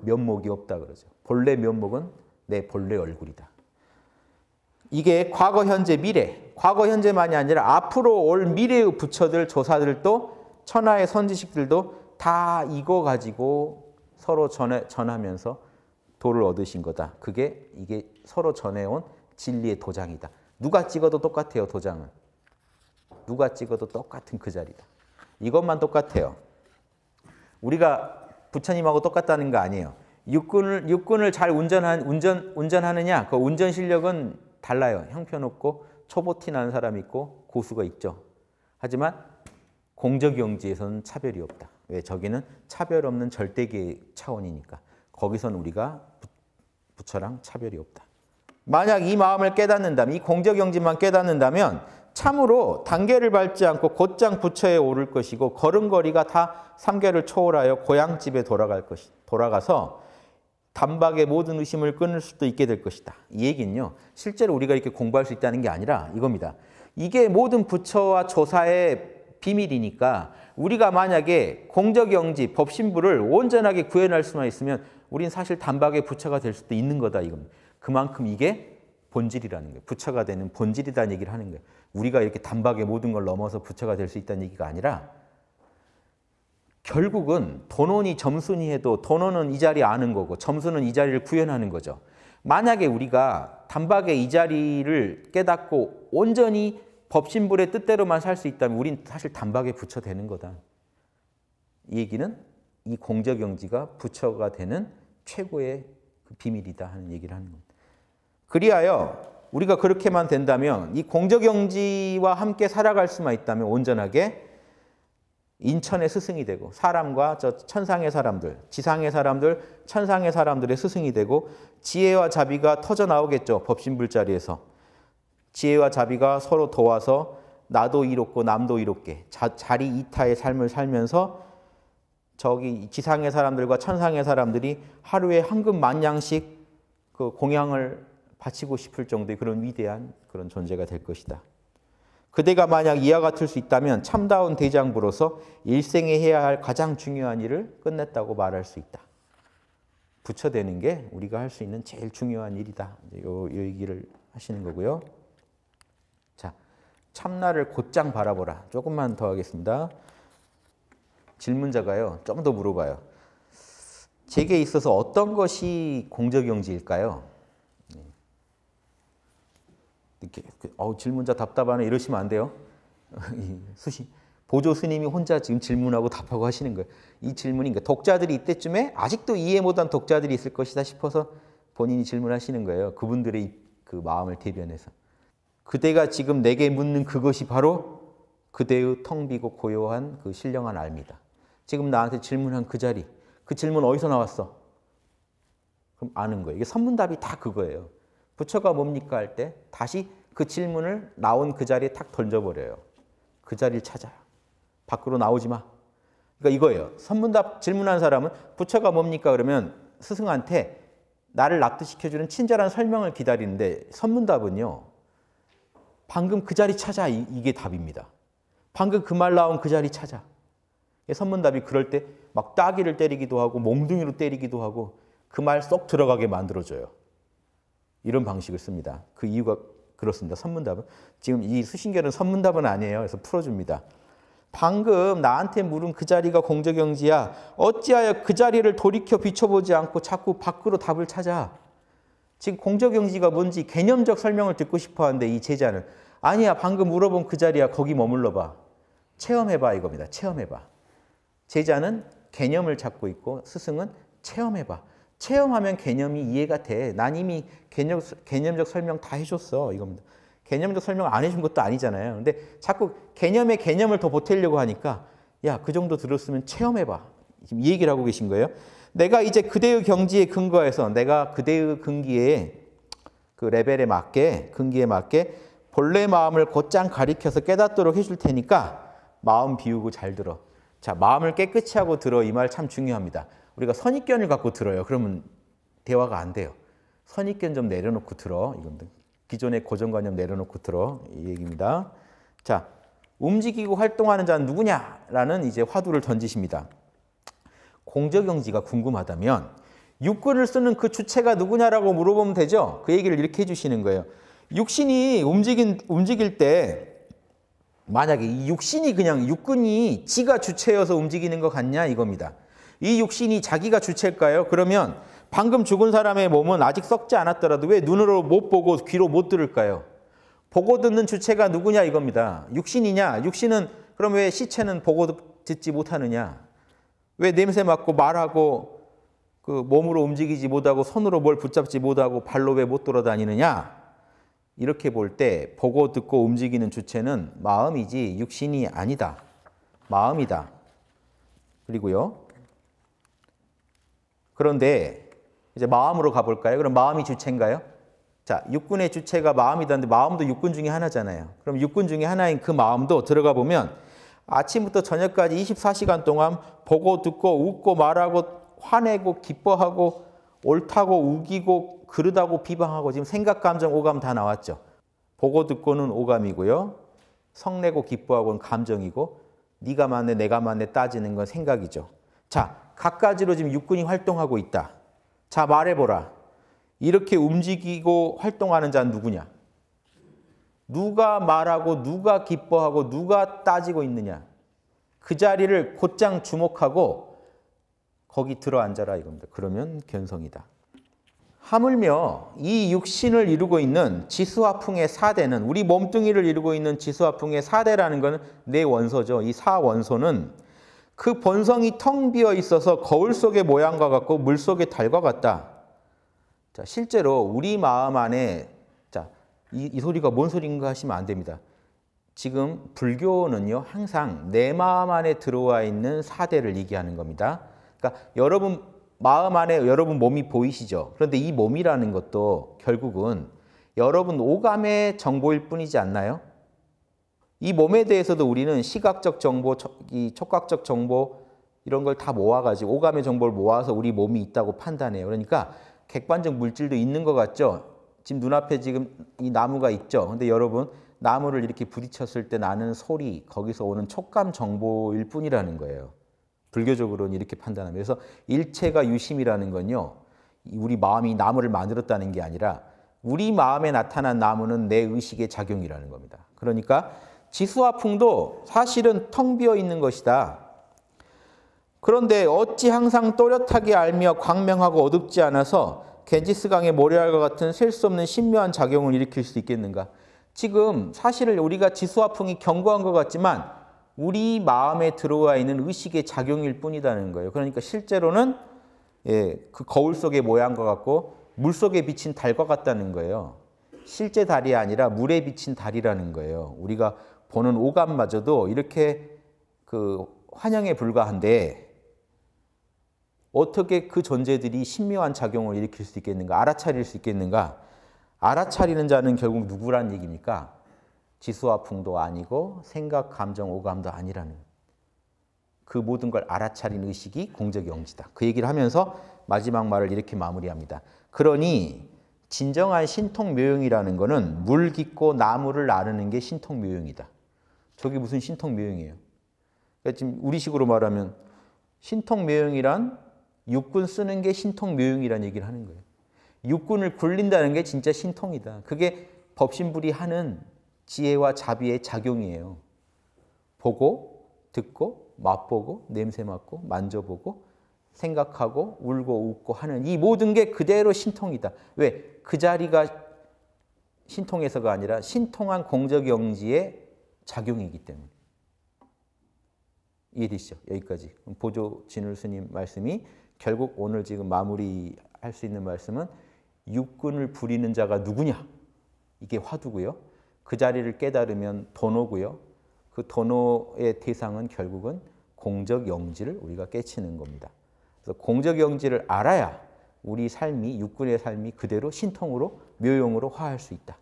면목이 없다 그러죠. 본래 면목은 내 본래 얼굴이다. 이게 과거, 현재, 미래. 과거, 현재만이 아니라 앞으로 올 미래의 부처들, 조사들도 천하의 선지식들도 다 이거 가지고 서로 전하면서 도를 얻으신 거다. 이게 서로 전해온 진리의 도장이다. 누가 찍어도 똑같아요, 도장은. 누가 찍어도 똑같은 그 자리다. 이것만 똑같아요. 우리가 부처님하고 똑같다는 거 아니에요. 육군을 잘 운전하느냐? 그 운전 실력은 달라요. 형편없고 초보 티 나는 사람이 있고 고수가 있죠. 하지만 공적영지에서는 차별이 없다. 왜? 저기는 차별 없는 절대계 차원이니까. 거기서는 우리가 부처랑 차별이 없다. 만약 이 마음을 깨닫는다면, 이 공적영지만 깨닫는다면 참으로 단계를 밟지 않고 곧장 부처에 오를 것이고 걸음걸이가 다 3계를 초월하여 고향집에 돌아가서 단박에 모든 의심을 끊을 수도 있게 될 것이다. 이 얘기는요. 실제로 우리가 이렇게 공부할 수 있다는 게 아니라 이겁니다. 이게 모든 부처와 조사의 비밀이니까 우리가 만약에 공적영지, 법신부를 온전하게 구현할 수만 있으면 우린 사실 단박에 부처가 될 수도 있는 거다 이겁니다. 그만큼 이게 본질이라는 거예요. 부처가 되는 본질이라는 얘기를 하는 거예요. 우리가 이렇게 단박에 모든 걸 넘어서 부처가 될 수 있다는 얘기가 아니라 결국은 돈오니 점수니 해도 돈오는 이 자리 아는 거고 점수는 이 자리를 구현하는 거죠. 만약에 우리가 단박에 이 자리를 깨닫고 온전히 법신불의 뜻대로만 살 수 있다면 우린 사실 단박에 부처 되는 거다. 이 얘기는 이 공적영지가 부처가 되는 최고의 그 비밀이다 하는 얘기를 하는 겁니다. 그리하여 우리가 그렇게만 된다면 이 공적영지와 함께 살아갈 수만 있다면 온전하게 인천의 스승이 되고 사람과 저 천상의 사람들, 지상의 사람들, 천상의 사람들의 스승이 되고 지혜와 자비가 터져나오겠죠. 법신불자리에서. 지혜와 자비가 서로 도와서 나도 이롭고 남도 이롭게 자리 이타의 삶을 살면서 저기 지상의 사람들과 천상의 사람들이 하루에 한금 만냥씩 그 공양을 바치고 싶을 정도의 그런 위대한 그런 존재가 될 것이다. 그대가 만약 이와 같을 수 있다면 참다운 대장부로서 일생에 해야 할 가장 중요한 일을 끝냈다고 말할 수 있다. 부처 되는 게 우리가 할 수 있는 제일 중요한 일이다. 요 얘기를 하시는 거고요. 자, 참나를 곧장 바라보라. 조금만 더 하겠습니다. 질문자가요. 좀 더 물어봐요. 제게 있어서 어떤 것이 공적영지일까요? 이렇게, 질문자 답답하네 이러시면 안 돼요. 보조 스님이 혼자 지금 질문하고 답하고 하시는 거예요. 이 질문이 그러니까 독자들이 이때쯤에 아직도 이해 못한 독자들이 있을 것이다 싶어서 본인이 질문하시는 거예요. 그분들의 그 마음을 대변해서. 그대가 지금 내게 묻는 그것이 바로 그대의 텅 비고 고요한 그 신령한 알미다. 지금 나한테 질문한 그 자리, 그 질문 어디서 나왔어? 그럼 아는 거예요. 이게 선문답이 다 그거예요. 부처가 뭡니까 할 때 다시 그 질문을 나온 그 자리에 탁 던져버려요. 그 자리를 찾아요. 밖으로 나오지 마. 그러니까 이거예요. 선문답 질문한 사람은 부처가 뭡니까 그러면 스승한테 나를 납득시켜주는 친절한 설명을 기다리는데 선문답은요. 방금 그 자리 찾아 이게 답입니다. 방금 그 말 나온 그 자리 찾아. 선문답이 그럴 때 막 따귀를 때리기도 하고 몽둥이로 때리기도 하고 그 말 쏙 들어가게 만들어줘요. 이런 방식을 씁니다. 그 이유가 그렇습니다. 선문답은. 지금 이 수신결은 선문답은 아니에요. 그래서 풀어줍니다. 방금 나한테 물은 그 자리가 공저경지야. 어찌하여 그 자리를 돌이켜 비춰보지 않고 자꾸 밖으로 답을 찾아. 지금 공저경지가 뭔지 개념적 설명을 듣고 싶어하는데 이 제자는 아니야. 방금 물어본 그 자리야. 거기 머물러봐. 체험해봐 이겁니다. 체험해봐. 제자는 개념을 찾고 있고 스승은 체험해봐. 체험하면 개념이 이해가 돼. 난 이미 개념적 설명 다 해줬어. 이겁니다. 개념적 설명 안 해준 것도 아니잖아요. 근데 자꾸 개념에 개념을 더 보태려고 하니까 야, 그 정도 들었으면 체험해봐. 지금 이 얘기를 하고 계신 거예요. 내가 이제 그대의 경지에 근거해서 내가 그대의 근기에 그 레벨에 맞게 근기에 맞게 본래 마음을 곧장 가리켜서 깨닫도록 해줄 테니까 마음 비우고 잘 들어. 자, 마음을 깨끗이 하고 들어. 이 말 참 중요합니다. 우리가 선입견을 갖고 들어요. 그러면 대화가 안 돼요. 선입견 좀 내려놓고 들어. 이건데 기존의 고정관념 내려놓고 들어. 이 얘기입니다. 자, 움직이고 활동하는 자는 누구냐라는 이제 화두를 던지십니다. 공저경지가 궁금하다면 육근을 쓰는 그 주체가 누구냐라고 물어보면 되죠. 그 얘기를 이렇게 해주시는 거예요. 육신이 움직일 때 만약에 이 육신이 그냥 육근이 지가 주체여서 움직이는 것 같냐 이겁니다. 이 육신이 자기가 주체일까요? 그러면 방금 죽은 사람의 몸은 아직 썩지 않았더라도 왜 눈으로 못 보고 귀로 못 들을까요? 보고 듣는 주체가 누구냐 이겁니다. 육신이냐? 육신은 그럼 왜 시체는 보고 듣지 못하느냐? 왜 냄새 맡고 말하고 그 몸으로 움직이지 못하고 손으로 뭘 붙잡지 못하고 발로 왜 못 돌아다니느냐? 이렇게 볼 때 보고 듣고 움직이는 주체는 마음이지 육신이 아니다. 마음이다. 그리고요. 그런데 이제 마음으로 가볼까요? 그럼 마음이 주체인가요? 자, 육군의 주체가 마음이다는데 마음도 육군 중에 하나잖아요. 그럼 육군 중에 하나인 그 마음도 들어가 보면 아침부터 저녁까지 24시간 동안 보고 듣고 웃고 말하고 화내고 기뻐하고 옳다고 우기고 그러다고 비방하고 지금 생각, 감정, 오감 다 나왔죠. 보고 듣고는 오감이고요. 성내고 기뻐하고는 감정이고 네가 맞네 내가 맞네 따지는 건 생각이죠. 자, 각가지로 지금 육군이 활동하고 있다. 자, 말해보라. 이렇게 움직이고 활동하는 자는 누구냐? 누가 말하고 누가 기뻐하고 누가 따지고 있느냐? 그 자리를 곧장 주목하고 거기 들어앉아라 이겁니다. 그러면 견성이다. 하물며 이 육신을 이루고 있는 지수화풍의 4대는 우리 몸뚱이를 이루고 있는 지수화풍의 4대라는 것은 네 원소죠. 이 4원소는 그 본성이 텅 비어 있어서 거울 속의 모양과 같고 물 속의 달과 같다. 자, 실제로 우리 마음 안에 자, 이 소리가 뭔 소리인가 하시면 안 됩니다. 지금 불교는요, 항상 내 마음 안에 들어와 있는 4대를 얘기하는 겁니다. 그러니까 여러분 마음 안에 여러분 몸이 보이시죠? 그런데 이 몸이라는 것도 결국은 여러분 오감의 정보일 뿐이지 않나요? 이 몸에 대해서도 우리는 시각적 정보, 촉각적 정보 이런 걸 다 모아가지고 오감의 정보를 모아서 우리 몸이 있다고 판단해요. 그러니까 객관적 물질도 있는 것 같죠? 지금 눈앞에 지금 이 나무가 있죠? 근데 여러분 나무를 이렇게 부딪혔을 때 나는 소리, 거기서 오는 촉감 정보일 뿐이라는 거예요. 불교적으로는 이렇게 판단합니다. 그래서 일체가 유심이라는 건요. 우리 마음이 나무를 만들었다는 게 아니라 우리 마음에 나타난 나무는 내 의식의 작용이라는 겁니다. 그러니까 지수화풍도 사실은 텅 비어 있는 것이다. 그런데 어찌 항상 또렷하게 알며 광명하고 어둡지 않아서 갠지스강의 모래알과 같은 셀 수 없는 신묘한 작용을 일으킬 수 있겠는가. 지금 사실을 우리가 지수화풍이 경고한 것 같지만 우리 마음에 들어와 있는 의식의 작용일 뿐이라는 거예요. 그러니까 실제로는 예, 그 거울 속의 모양과 같고 물 속에 비친 달과 같다는 거예요. 실제 달이 아니라 물에 비친 달이라는 거예요. 우리가 보는 오감마저도 이렇게 그 환영에 불과한데 어떻게 그 전제들이 신묘한 작용을 일으킬 수 있겠는가, 알아차릴 수 있겠는가. 알아차리는 자는 결국 누구란 얘기입니까? 지수와 풍도 아니고 생각, 감정, 오감도 아니라는 그 모든 걸 알아차린 의식이 공적 영지다. 그 얘기를 하면서 마지막 말을 이렇게 마무리합니다. 그러니 진정한 신통묘용이라는 거는 물 깊고 나무를 나르는 게 신통묘용이다. 저게 무슨 신통묘용이에요? 그러니까 지금 우리식으로 말하면 신통묘용이란 육군 쓰는 게 신통묘용이란 얘기를 하는 거예요. 육군을 굴린다는 게 진짜 신통이다. 그게 법신불이 하는 지혜와 자비의 작용이에요. 보고, 듣고, 맛보고, 냄새 맡고, 만져보고, 생각하고, 울고, 웃고 하는 이 모든 게 그대로 신통이다. 왜? 그 자리가 신통해서가 아니라 신통한 공적영지의 작용이기 때문에. 이해되시죠? 여기까지. 보조 진울 스님 말씀이 결국 오늘 지금 마무리할 수 있는 말씀은 육군을 부리는 자가 누구냐? 이게 화두고요. 그 자리를 깨달으면 돈오고요. 그 돈오의 대상은 결국은 공적영지를 우리가 깨치는 겁니다. 그래서 공적영지를 알아야 우리 삶이, 육군의 삶이 그대로 신통으로, 묘용으로 화할 수 있다.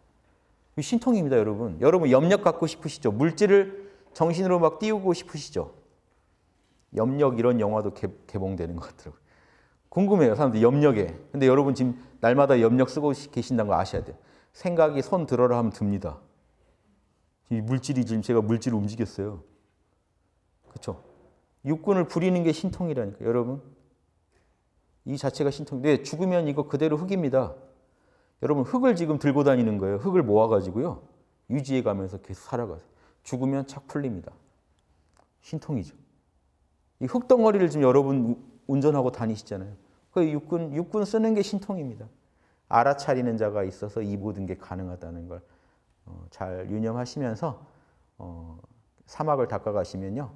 이 신통입니다, 여러분. 여러분 염력 갖고 싶으시죠? 물질을 정신으로 막 띄우고 싶으시죠? 염력 이런 영화도 개봉되는 것 같더라고요. 궁금해요, 사람들 염력에. 근데 여러분 지금 날마다 염력 쓰고 계신다는 거 아셔야 돼요. 생각이 손 들어라 하면 듭니다. 이 물질이 지금 제가 물질을 움직였어요. 그렇죠? 육군을 부리는 게 신통이라니까, 여러분. 이 자체가 신통인데 죽으면 이거 그대로 흙입니다. 여러분 흙을 지금 들고 다니는 거예요. 흙을 모아가지고요. 유지해 가면서 계속 살아가세요. 죽으면 착 풀립니다. 신통이죠. 이 흙덩어리를 지금 여러분 운전하고 다니시잖아요. 그 육군 쓰는 게 신통입니다. 알아차리는 자가 있어서 이 모든 게 가능하다는 걸 잘 유념하시면서 사막을 닦아가시면요.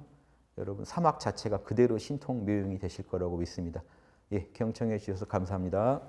여러분 사막 자체가 그대로 신통묘용이 되실 거라고 믿습니다. 예, 경청해 주셔서 감사합니다.